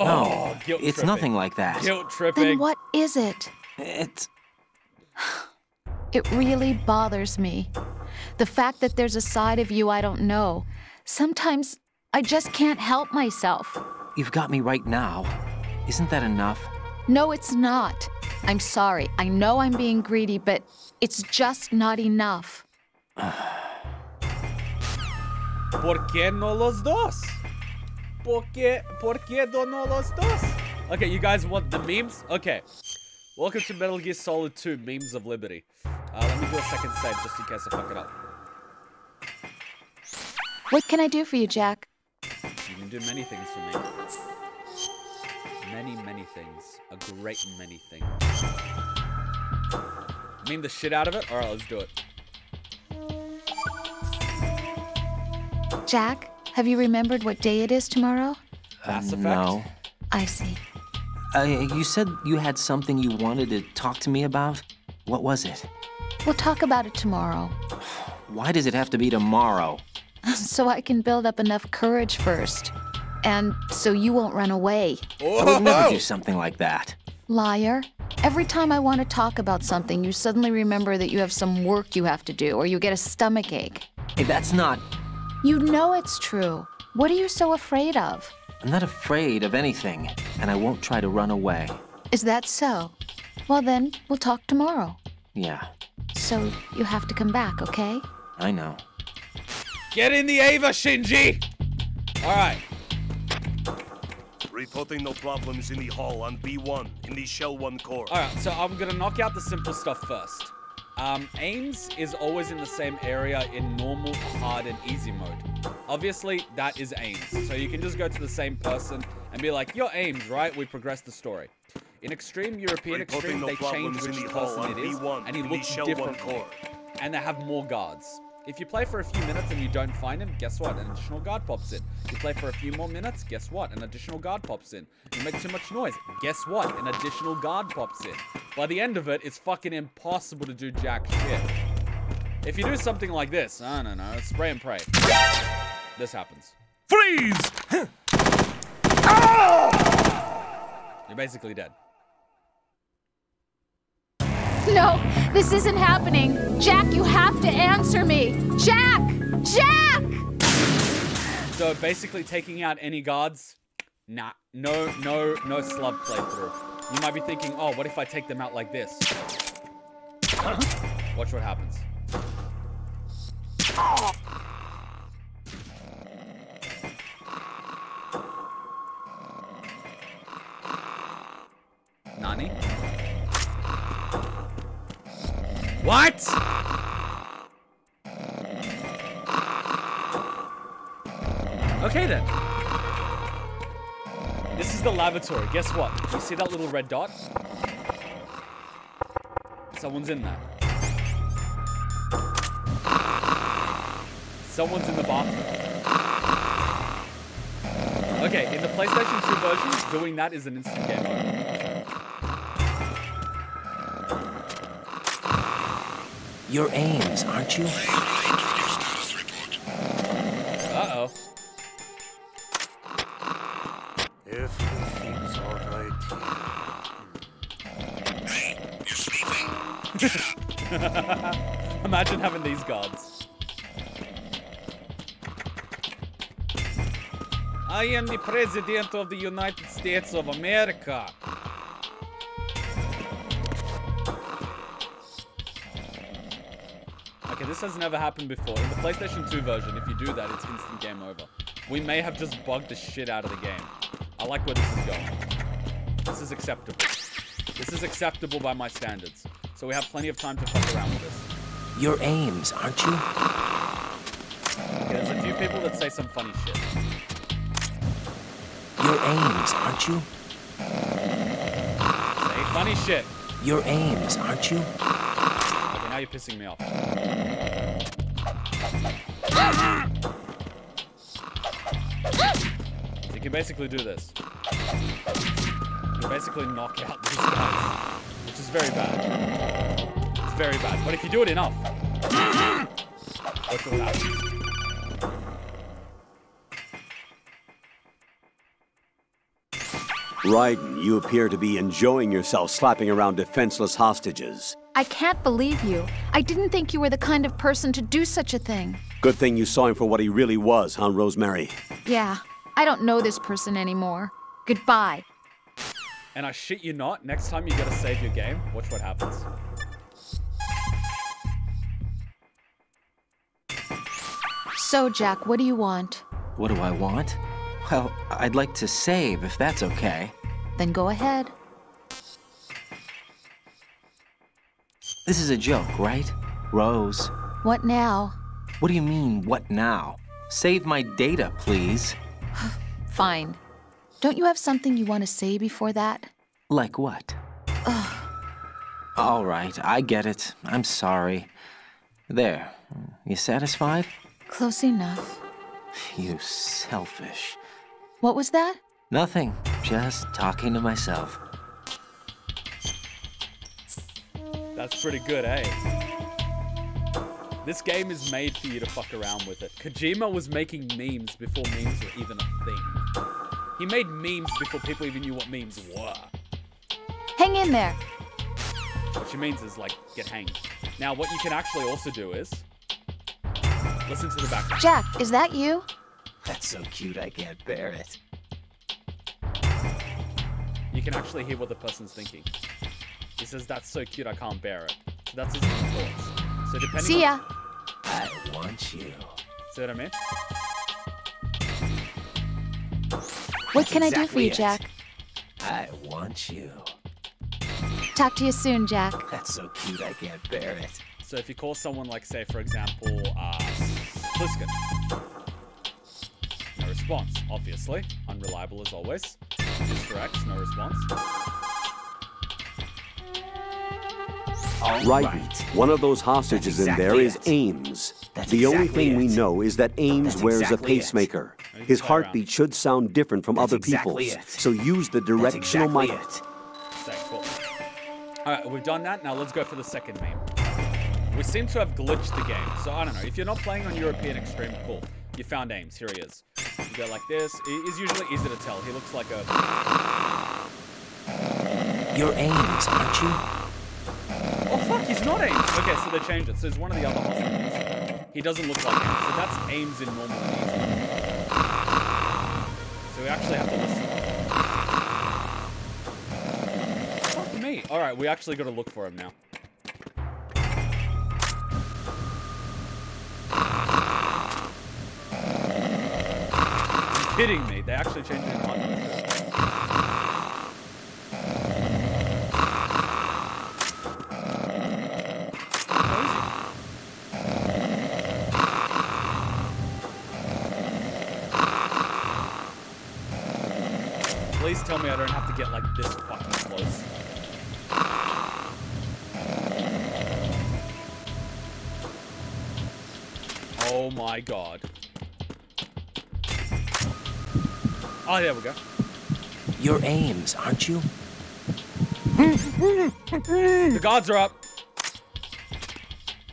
Oh, no, it's nothing like that. Guilt tripping. Then what is it? It really bothers me. The fact that there's a side of you I don't know. Sometimes I just can't help myself. You've got me right now. Isn't that enough? No, it's not. I'm sorry. I know I'm being greedy, but it's just not enough. ¿Por qué no los dos? ¿Por qué no los dos? Okay, you guys want the memes? Okay. Welcome to Metal Gear Solid 2 Memes of Liberty. Let me do a second save just in case I fuck it up. What can I do for you, Jack? You can do many things for me. Many, many things. A great many things. Meme the shit out of it? Alright, let's do it. Jack, have you remembered what day it is tomorrow? No. I see. You said you had something you wanted to talk to me about. What was it? We'll talk about it tomorrow. Why does it have to be tomorrow? So I can build up enough courage first. And so you won't run away. Oh. I would never do something like that. Liar. Every time I want to talk about something, you suddenly remember that you have some work you have to do, or you get a stomach ache. Hey, that's not... You know it's true. What are you so afraid of? I'm not afraid of anything, and I won't try to run away. Is that so? Well then, we'll talk tomorrow. Yeah. So you have to come back, okay? I know. Get in the Ava, Shinji! Alright. Reporting no problems in the hall on B1, in the Shell 1 core. Alright, so I'm gonna knock out the simple stuff first. Ames is always in the same area in normal, hard, and easy mode. Obviously, that is Ames. So you can just go to the same person and be like, you're Ames, right? We progress the story. In Extreme European Extreme, they change which person it is, and he looks differently. And they have more guards. If you play for a few minutes and you don't find him, guess what? An additional guard pops in. You play for a few more minutes, guess what? An additional guard pops in. You make too much noise, guess what? An additional guard pops in. By the end of it, it's fucking impossible to do jack shit. If you do something like this, I don't know, spray and pray. This happens. Freeze! You're basically dead. No, this isn't happening. Jack, you have to answer me. Jack! Jack! So basically taking out any guards, nah, no slub playthrough. You might be thinking, oh, what if I take them out like this? Watch what happens. Nani? What? Okay then. This is the laboratory. Guess what? You see that little red dot? Someone's in there. Someone's in the bathroom. Okay, in the PlayStation 2 version, doing that is an instant game over. You're Ames, aren't you? Uh-oh. Everything's all right. Hey, you're sleeping. Imagine having these guards. I am the President of the United States of America. Okay, this has never happened before. In the PlayStation 2 version, if you do that, it's instant game over. We may have just bugged the shit out of the game. I like where this is going. This is acceptable. This is acceptable by my standards. So we have plenty of time to fuck around with this. You're Ames, aren't you? Okay, there's a few people that say some funny shit. You're Ames, aren't you? Say funny shit. You're Ames, aren't you? Okay, now you're pissing me off. So you can basically do this. You can basically knock out these guys, which is very bad. It's very bad. But if you do it enough, look what happens. Raiden, you appear to be enjoying yourself slapping around defenseless hostages. I can't believe you. I didn't think you were the kind of person to do such a thing. Good thing you saw him for what he really was, huh, Rosemary? Yeah. I don't know this person anymore. Goodbye. And I shit you not, next time you gotta save your game, watch what happens. So, Jack, what do you want? What do I want? Well, I'd like to save, if that's okay. Then go ahead. This is a joke, right? Rose. What now? What do you mean, what now? Save my data, please. Fine. Don't you have something you want to say before that? Like what? Ugh. All right, I get it. I'm sorry. There. You satisfied? Close enough. You selfish. What was that? Nothing. Just talking to myself. That's pretty good, eh? This game is made for you to fuck around with it. Kojima was making memes before memes were even a thing. He made memes before people even knew what memes were. Hang in there. What she means is, like, get hanged. Now, what you can actually also do is... Listen to the background. Jack, is that you? That's so cute, I can't bear it. You can actually hear what the person's thinking. He says, that's so cute, I can't bear it. So that's his own thoughts. So depending See ya. On... I want you. See what I mean? What can I do for you, Jack? I want you. Talk to you soon, Jack. That's so cute, I can't bear it. So if you call someone like, say, for example, Pliskin. No response, obviously. Unreliable as always. Misdirects, no response. Right. One of those hostages in there is Ames. The only thing we know is that Ames wears a pacemaker. His heartbeat should sound different from other people's. So use the directional mic. Cool. Alright, we've done that. Now let's go for the second meme. We seem to have glitched the game, so I don't know. If you're not playing on European Extreme, cool. You found Ames, here he is. You go like this. It is usually easy to tell. He looks like a... You're Ames, aren't you? Oh fuck, he's not Ames! Okay, so they changed it. So it's one of the other hostages. He doesn't look like Ames, so that's Ames in normal music. So we actually have to listen. Fuck me. Alright, we actually gotta look for him now. Kidding me, they actually changed it in one least tell me I don't have to get like this fucking close. Oh my god. Oh, there we go. You're Ames, aren't you? The guards are up.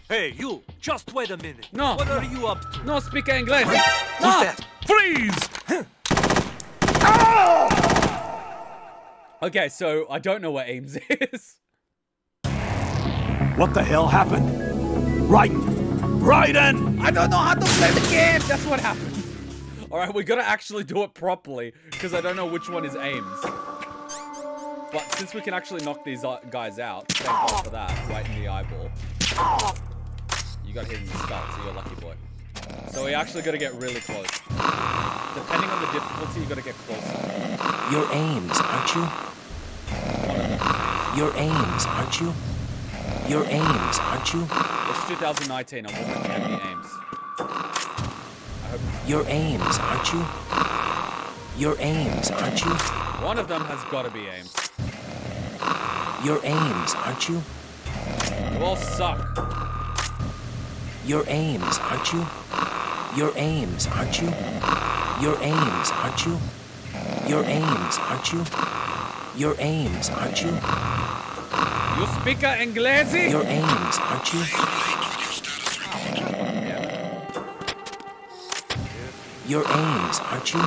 Hey, you, just wait a minute. No. What are you up to? No, speak English. What's that? Freeze! Okay, so I don't know where Ames is. What the hell happened? Raiden! I don't know how to play the game! That's what happened. Alright, we gotta actually do it properly, because I don't know which one is Ames. But since we can actually knock these guys out, thank God for that, right in the eyeball. You got hit in the start, so you're a lucky boy. So we actually gotta get really close. Depending on the difficulty, you gotta get closer. You're Ames, aren't you? You're Ames, aren't you? You're Ames, aren't you? It's 2019, I'm hoping it can be Ames. You're Ames, aren't you? You're Ames, aren't you? One of them has gotta be Ames. You're Ames, aren't you? You all suck. You're Ames, aren't you? You're Ames, aren't you? You're Ames, aren't you? You're Ames, aren't you? You're Ames, aren't you? You speak English? You're Ames, aren't you? You're Ames, aren't you?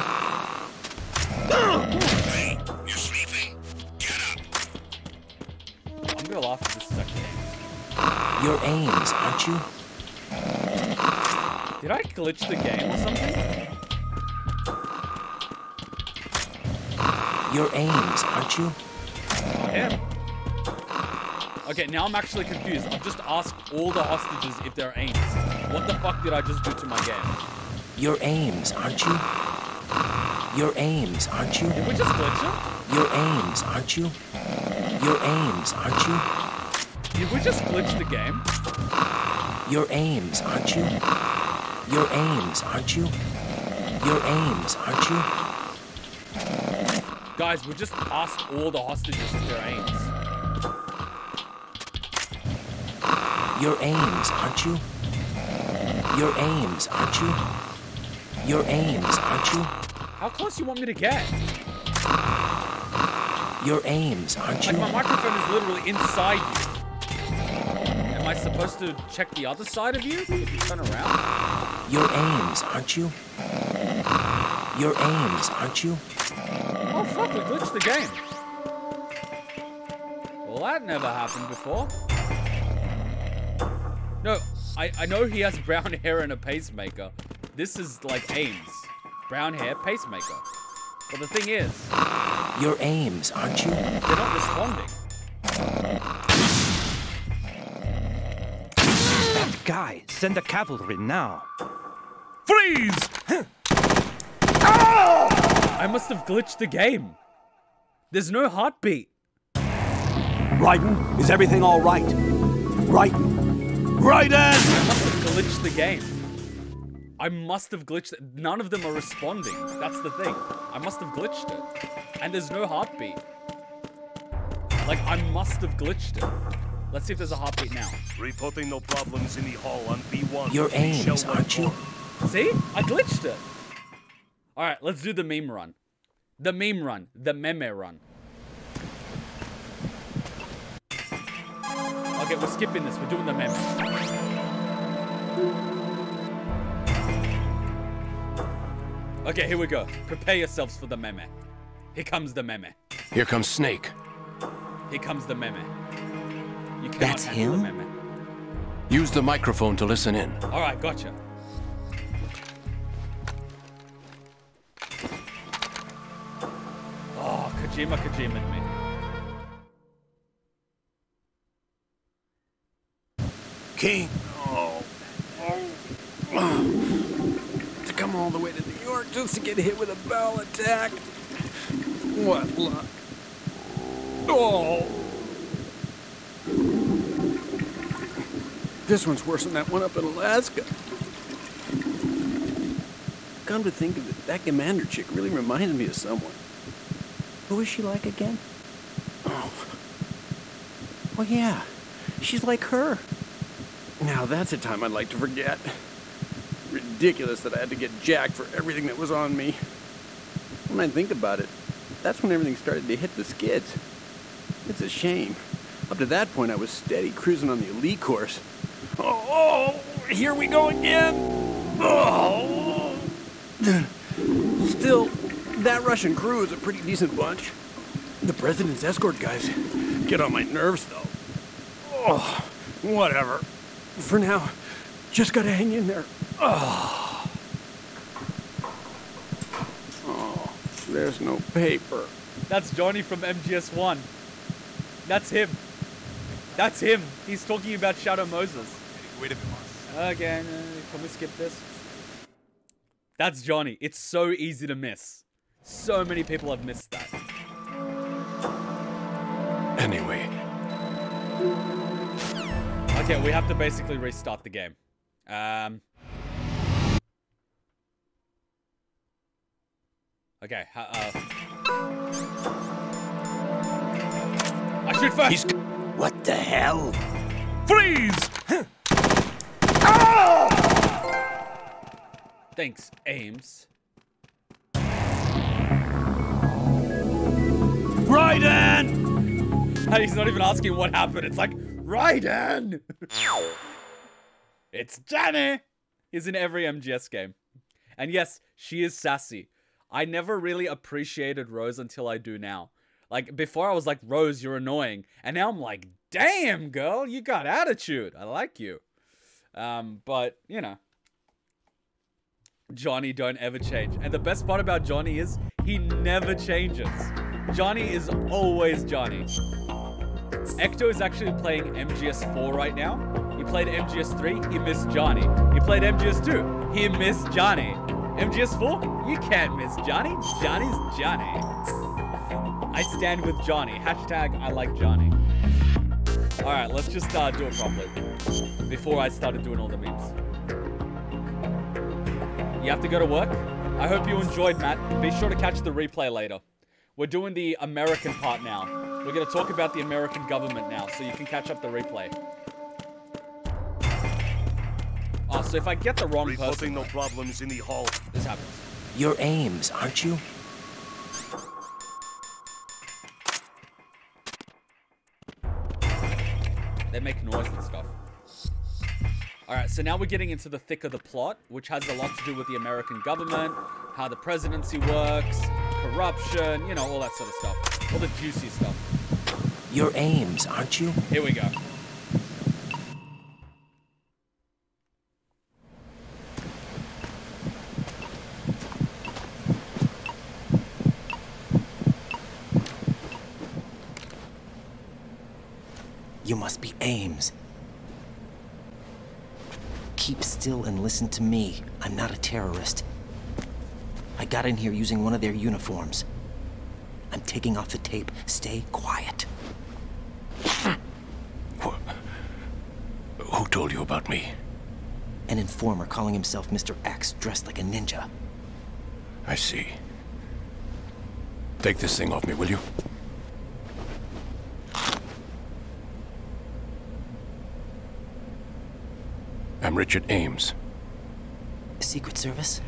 Hey, you're sleeping. Get up. I'm gonna laugh at this second. You're Ames, aren't you? Did I glitch the game or something? You're Ames, aren't you? I am. Okay, now I'm actually confused. I've just asked all the hostages if they're Ames. What the fuck did I just do to my game? You're Ames, aren't you? You're Ames, aren't you? Did we just glitch it? You're Ames, aren't you? You're Ames, aren't you? Did we just glitch the game? You're Ames, aren't you? You're Ames, aren't you? You're Ames, aren't you? Guys, we just asked all the hostages if they're Ames. You're Ames, aren't you? You're Ames, aren't you? You're Ames, aren't you? How close do you want me to get? You're Ames, aren't you? Like, my microphone is literally inside you. Am I supposed to check the other side of you if you turn around? You're Ames, aren't you? You're Ames, aren't you? Oh, fuck, we glitched the game. Well, that never happened before. No, I know he has brown hair and a pacemaker. This is like Ames. Brown hair, pacemaker. But the thing is... You're Ames, aren't you? They're not responding. That guy, send the cavalry now. Freeze! I must have glitched the game. There's no heartbeat. Raiden, is everything all right? Raiden. Raiden! I must have glitched the game. I must have glitched it. None of them are responding. That's the thing. I must have glitched it. And there's no heartbeat. Like, I must have glitched it. Let's see if there's a heartbeat now. Reporting no problems in the hall on B1. You're Ames, aren't you? See? I glitched it. Alright, let's do the meme run. The meme run. The meme run. Okay, we're skipping this. We're doing the meme. Okay, here we go. Prepare yourselves for the meme. Here comes the meme. Here comes Snake. Here comes the meme. You cannot That's him? The meme. Use the microphone to listen in. All right, gotcha. Oh, Kojima me. King. Oh. To come all the way to New York just to get hit with a bowel attack. What luck. Oh. This one's worse than that one up in Alaska. Come to think of it, that commander chick really reminded me of someone. Who is she like again? Oh. Well, yeah. She's like her. Now that's a time I'd like to forget. Ridiculous that I had to get jacked for everything that was on me. When I think about it, that's when everything started to hit the skids. It's a shame. Up to that point, I was steady cruising on the elite course. Oh, here we go again. Oh. Still, that Russian crew is a pretty decent bunch. The president's escort guys get on my nerves, though. Oh, whatever. For now, just gotta hang in there. Oh, oh, there's no paper. That's Johnny from MGS1. That's him. That's him. He's talking about Shadow Moses. Wait a minute. Okay, can we skip this? That's Johnny. It's so easy to miss. So many people have missed that. Anyway. Okay, we have to basically restart the game. Okay, I shoot first! He's... What the hell? Freeze! Ah! Thanks, Ames. Raiden! Hey, he's not even asking what happened, it's like... Raiden! It's Johnny! Is in every MGS game. And yes, she is sassy. I never really appreciated Rose until I do now. Like, before I was like, Rose, you're annoying. And now I'm like, damn, girl, you got attitude. I like you. But, you know. Johnny don't ever change. And the best part about Johnny is he never changes. Johnny is always Johnny. Ecto is actually playing MGS4 right now. He played MGS3, he missed Johnny. He played MGS2, he missed Johnny. MGS4, you can't miss Johnny. Johnny's Johnny. I stand with Johnny. Hashtag I like Johnny. Alright, let's just do it properly. Before I started doing all the memes. You have to go to work. I hope you enjoyed, Matt. Be sure to catch the replay later. We're doing the American part now. We're going to talk about the American government now, so you can catch up the replay. Oh, so if I get the wrong person... No problems in the hall. This happens. You're Ames, aren't you? They make noise and stuff. Alright, so now we're getting into the thick of the plot, which has a lot to do with the American government, how the presidency works, corruption, you know, all that sort of stuff. All the juicy stuff. You're Ames, aren't you? Here we go. You must be Ames. Keep still and listen to me. I'm not a terrorist. I got in here using one of their uniforms. I'm taking off the tape. Stay quiet. What? Who told you about me? An informer calling himself Mr. X, dressed like a ninja. I see. Take this thing off me, will you? I'm Richard Ames. Secret Service?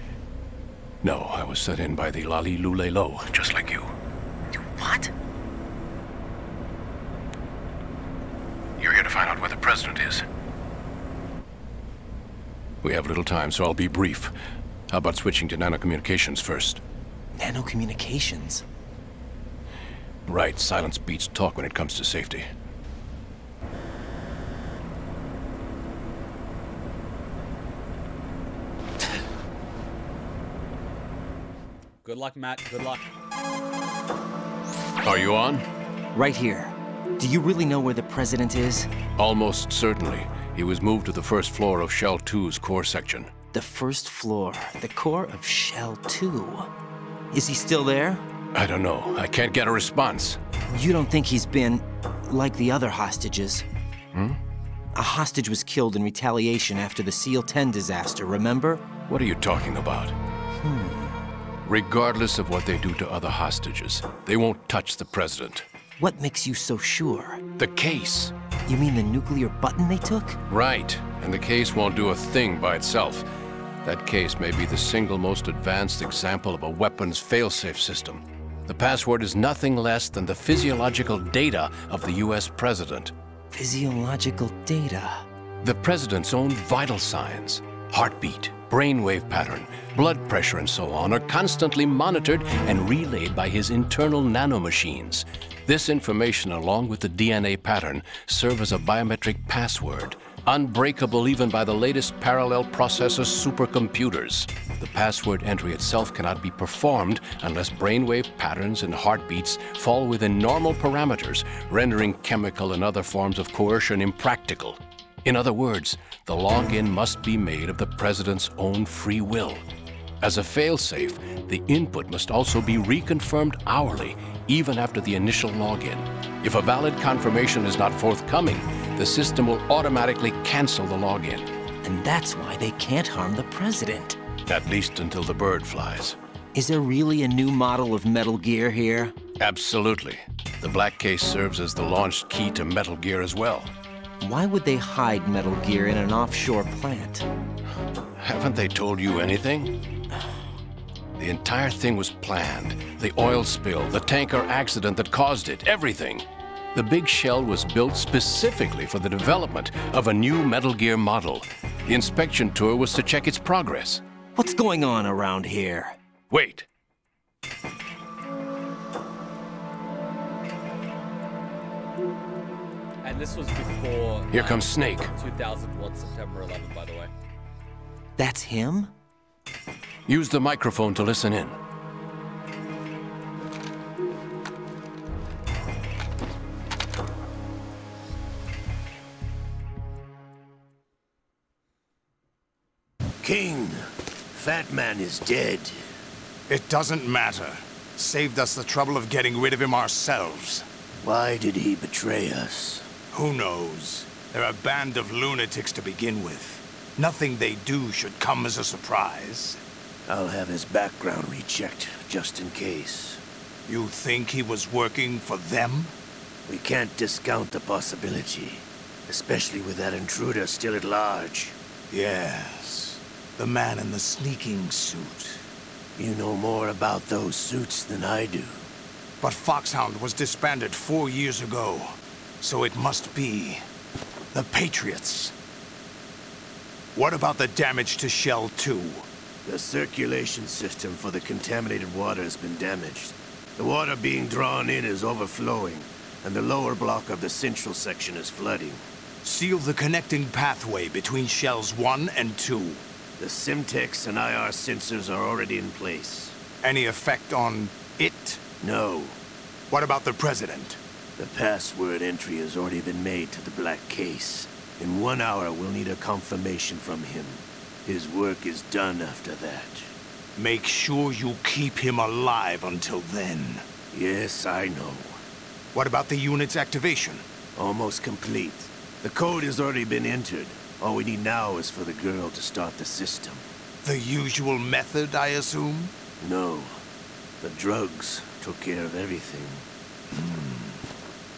No, I was set in by the La Li Lu Le Lo, just like you. You what? You're here to find out where the president is. We have little time, so I'll be brief. How about switching to nanocommunications first? Nanocommunications? Right, silence beats talk when it comes to safety. Good luck, Matt. Good luck. Are you on? Right here. Do you really know where the president is? Almost certainly. He was moved to the first floor of Shell 2's core section. The first floor? The core of Shell 2? Is he still there? I don't know. I can't get a response. You don't think he's been like the other hostages? Hmm? A hostage was killed in retaliation after the SEAL 10 disaster, remember? What are you talking about? Regardless of what they do to other hostages, they won't touch the president. What makes you so sure? The case. You mean the nuclear button they took? Right, and the case won't do a thing by itself. That case may be the single most advanced example of a weapons failsafe system. The password is nothing less than the physiological data of the US president. Physiological data? The president's own vital signs, heartbeat, brainwave pattern, blood pressure and so on are constantly monitored and relayed by his internal nanomachines. This information, along with the DNA pattern, serve as a biometric password, unbreakable even by the latest parallel processor supercomputers. The password entry itself cannot be performed unless brainwave patterns and heartbeats fall within normal parameters, rendering chemical and other forms of coercion impractical. In other words, the login must be made of the president's own free will. As a failsafe, the input must also be reconfirmed hourly, even after the initial login. If a valid confirmation is not forthcoming, the system will automatically cancel the login. And that's why they can't harm the president. At least until the bird flies. Is there really a new model of Metal Gear here? Absolutely. The black case serves as the launch key to Metal Gear as well. Why would they hide Metal Gear in an offshore plant? Haven't they told you anything? The entire thing was planned. The oil spill, the tanker accident that caused it, everything. The big shell was built specifically for the development of a new Metal Gear model. The inspection tour was to check its progress. What's going on around here? Wait. And this was before... Here comes Snake. 2001, September 11, by the way. That's him? Use the microphone to listen in. King, Fat Man is dead. It doesn't matter. Saved us the trouble of getting rid of him ourselves. Why did he betray us? Who knows? They're a band of lunatics to begin with. Nothing they do should come as a surprise. I'll have his background rechecked, just in case. You think he was working for them? We can't discount the possibility, especially with that intruder still at large. Yes, the man in the sneaking suit. You know more about those suits than I do. But Foxhound was disbanded 4 years ago. So it must be the Patriots. What about the damage to Shell 2? The circulation system for the contaminated water has been damaged. The water being drawn in is overflowing, and the lower block of the central section is flooding. Seal the connecting pathway between Shells 1 and 2. The Simtex and IR sensors are already in place. Any effect on it? No. What about the president? The password entry has already been made to the black case. In 1 hour, we'll need a confirmation from him. His work is done after that. Make sure you keep him alive until then. Yes, I know. What about the unit's activation? Almost complete. The code has already been entered. All we need now is for the girl to start the system. The usual method, I assume? No. The drugs took care of everything.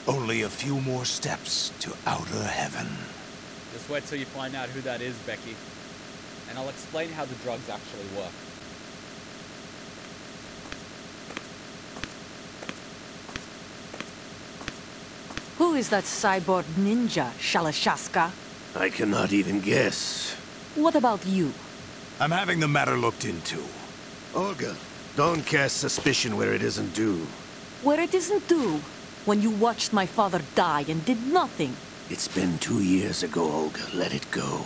Only a few more steps to outer heaven. Just wait till you find out who that is, Becky. And I'll explain how the drugs actually work. Who is that cyborg ninja, Shalashaska? I cannot even guess. What about you? I'm having the matter looked into. Olga, don't cast suspicion where it isn't due. Where it isn't due? When you watched my father die and did nothing. It's been 2 years ago, Olga. Let it go.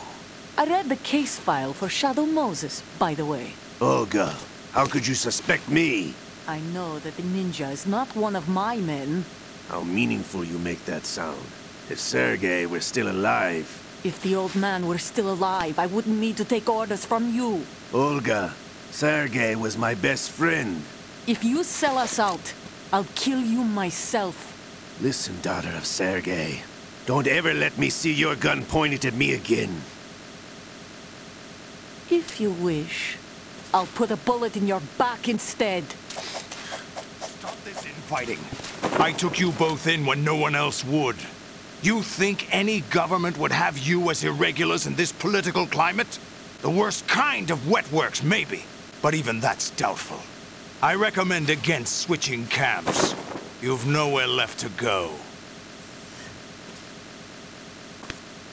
I read the case file for Shadow Moses, by the way. Olga, how could you suspect me? I know that the ninja is not one of my men. How meaningful you make that sound. If Sergei were still alive... If the old man were still alive, I wouldn't need to take orders from you. Olga, Sergei was my best friend. If you sell us out, I'll kill you myself. Listen, daughter of Sergei. Don't ever let me see your gun pointed at me again. If you wish, I'll put a bullet in your back instead. Stop this infighting. I took you both in when no one else would. You think any government would have you as irregulars in this political climate? The worst kind of wet works, maybe. But even that's doubtful. I recommend against switching camps. You've nowhere left to go.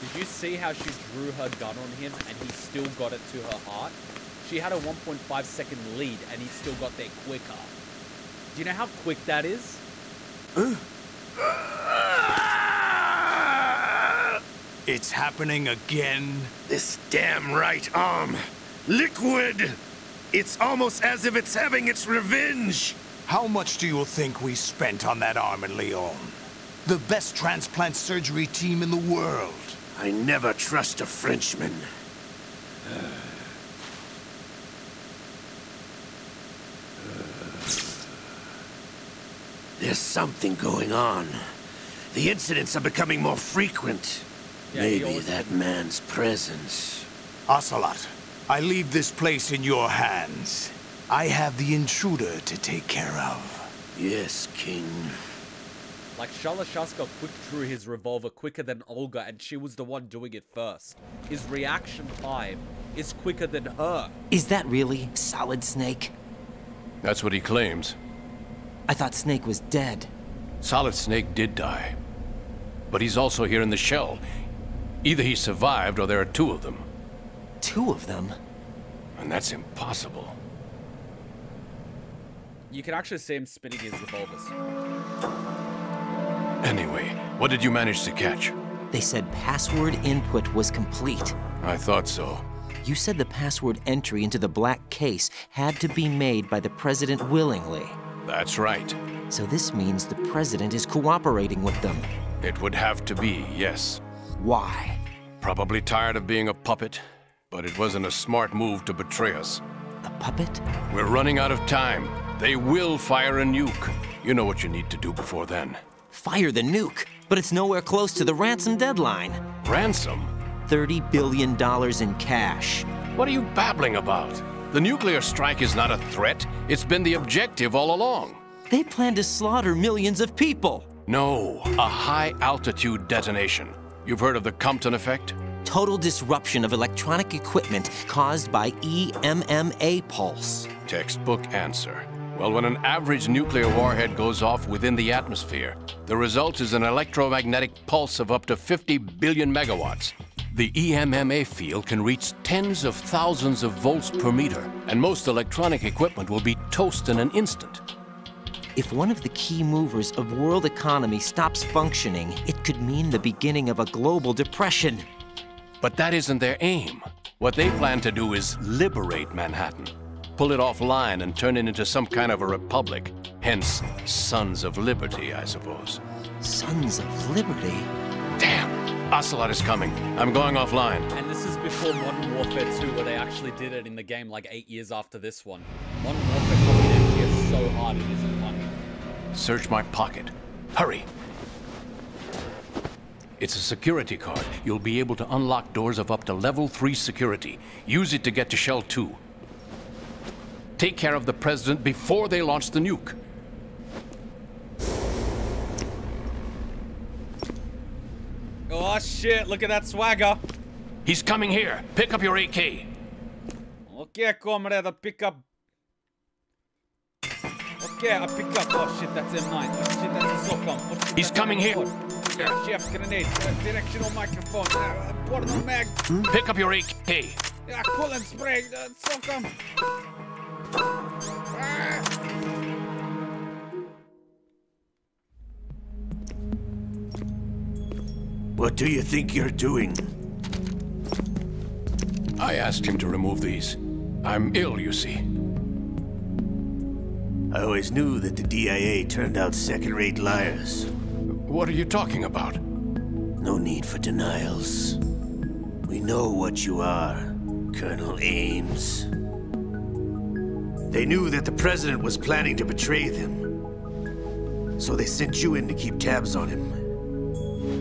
Did you see how she drew her gun on him and he still got it to her heart? She had a 1.5 second lead and he still got there quicker. Do you know how quick that is? It's happening again. This damn right arm. Liquid! It's almost as if it's having its revenge. How much do you think we spent on that arm in Lyon? The best transplant surgery team in the world. I never trust a Frenchman. There's something going on. The incidents are becoming more frequent. Yeah, maybe that man's presence. Ocelot, I leave this place in your hands. I have the intruder to take care of. Yes, King. Like, Shalashaska quick drew his revolver quicker than Olga, and she was the one doing it first. His reaction time is quicker than her. Is that really Solid Snake? That's what he claims. I thought Snake was dead. Solid Snake did die. But he's also here in the shell. Either he survived or there are two of them. Two of them? And that's impossible. You can actually see him spinning his revolvers. Anyway, what did you manage to catch? They said password input was complete. I thought so. You said the password entry into the black case had to be made by the president willingly. That's right. So this means the president is cooperating with them. It would have to be, yes. Why? Probably tired of being a puppet, but it wasn't a smart move to betray us. A puppet? We're running out of time. They will fire a nuke. You know what you need to do before then. Fire the nuke? But it's nowhere close to the ransom deadline. Ransom? $30 billion in cash. What are you babbling about? The nuclear strike is not a threat. It's been the objective all along. They plan to slaughter millions of people. No, a high-altitude detonation. You've heard of the Compton effect? Total disruption of electronic equipment caused by EMMA pulse. Textbook answer. Well, when an average nuclear warhead goes off within the atmosphere, the result is an electromagnetic pulse of up to 50 billion megawatts. The EMMA field can reach tens of thousands of volts per meter, and most electronic equipment will be toast in an instant. If one of the key movers of world economy stops functioning, it could mean the beginning of a global depression. But that isn't their aim. What they plan to do is liberate Manhattan, pull it offline and turn it into some kind of a republic. Hence, Sons of Liberty, I suppose. Sons of Liberty? Damn, Ocelot is coming. I'm going offline. And this is before Modern Warfare 2, where they actually did it in the game like 8 years after this one. Modern Warfare copied MGS so hard it isn't funny. Search my pocket. Hurry. It's a security card. You'll be able to unlock doors of up to level 3 security. Use it to get to Shell 2. Take care of the president before they launch the nuke. Oh shit, look at that swagger. He's coming here. Pick up your AK. Okay, comrade, I'll pick up. Okay, I picked up. Oh shit, that's M9. Oh shit, that's a SOCOM. He's coming here. Chef, grenade, directional microphone, portable mag. Pick up your AK. Yeah, coolant spray, SOCOM. What do you think you're doing? I asked him to remove these. I'm ill, you see. I always knew that the DIA turned out second-rate liars. What are you talking about? No need for denials. We know what you are, Colonel Ames. They knew that the president was planning to betray them. So they sent you in to keep tabs on him.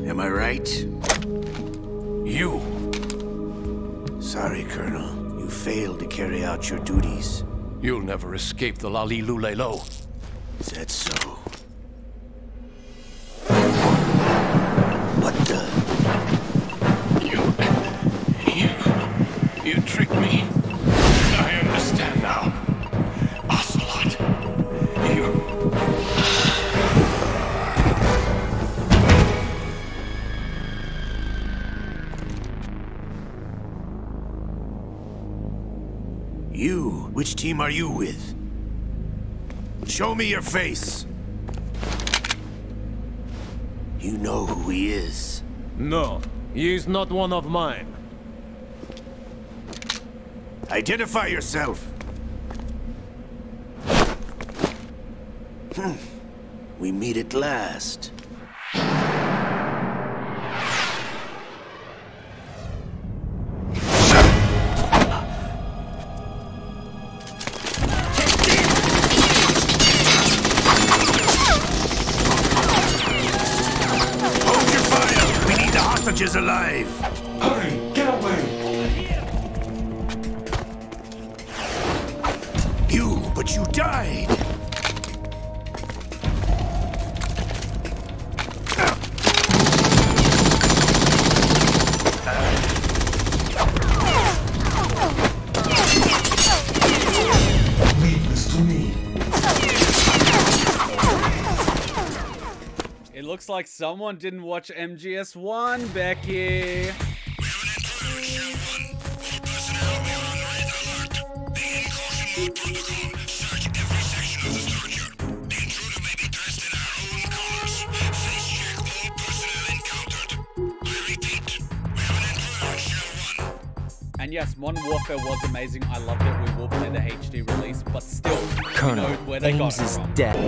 Am I right? You. Sorry, Colonel. You failed to carry out your duties. You'll never escape the La Li Lu Le Lo. Is that so? What the? You tricked me. I understand now. You, which team are you with? Show me your face! You know who he is. No, he is not one of mine. Identify yourself! We meet at last. Is alive. Hurry, get away. You, but you died. Leave this to me. It looks like someone didn't watch MGS1, Becky. We will include Shell 1. All personnel be on radar alert. Be in caution mode protocol. Search every section of the structure. The intruder may be dressed in our own colors. Face check all personnel encountered. I repeat, we will include Shell 1. And yes, Modern Warfare was amazing. I loved it. We will play the HD release, but still, Colonel Ames is dead.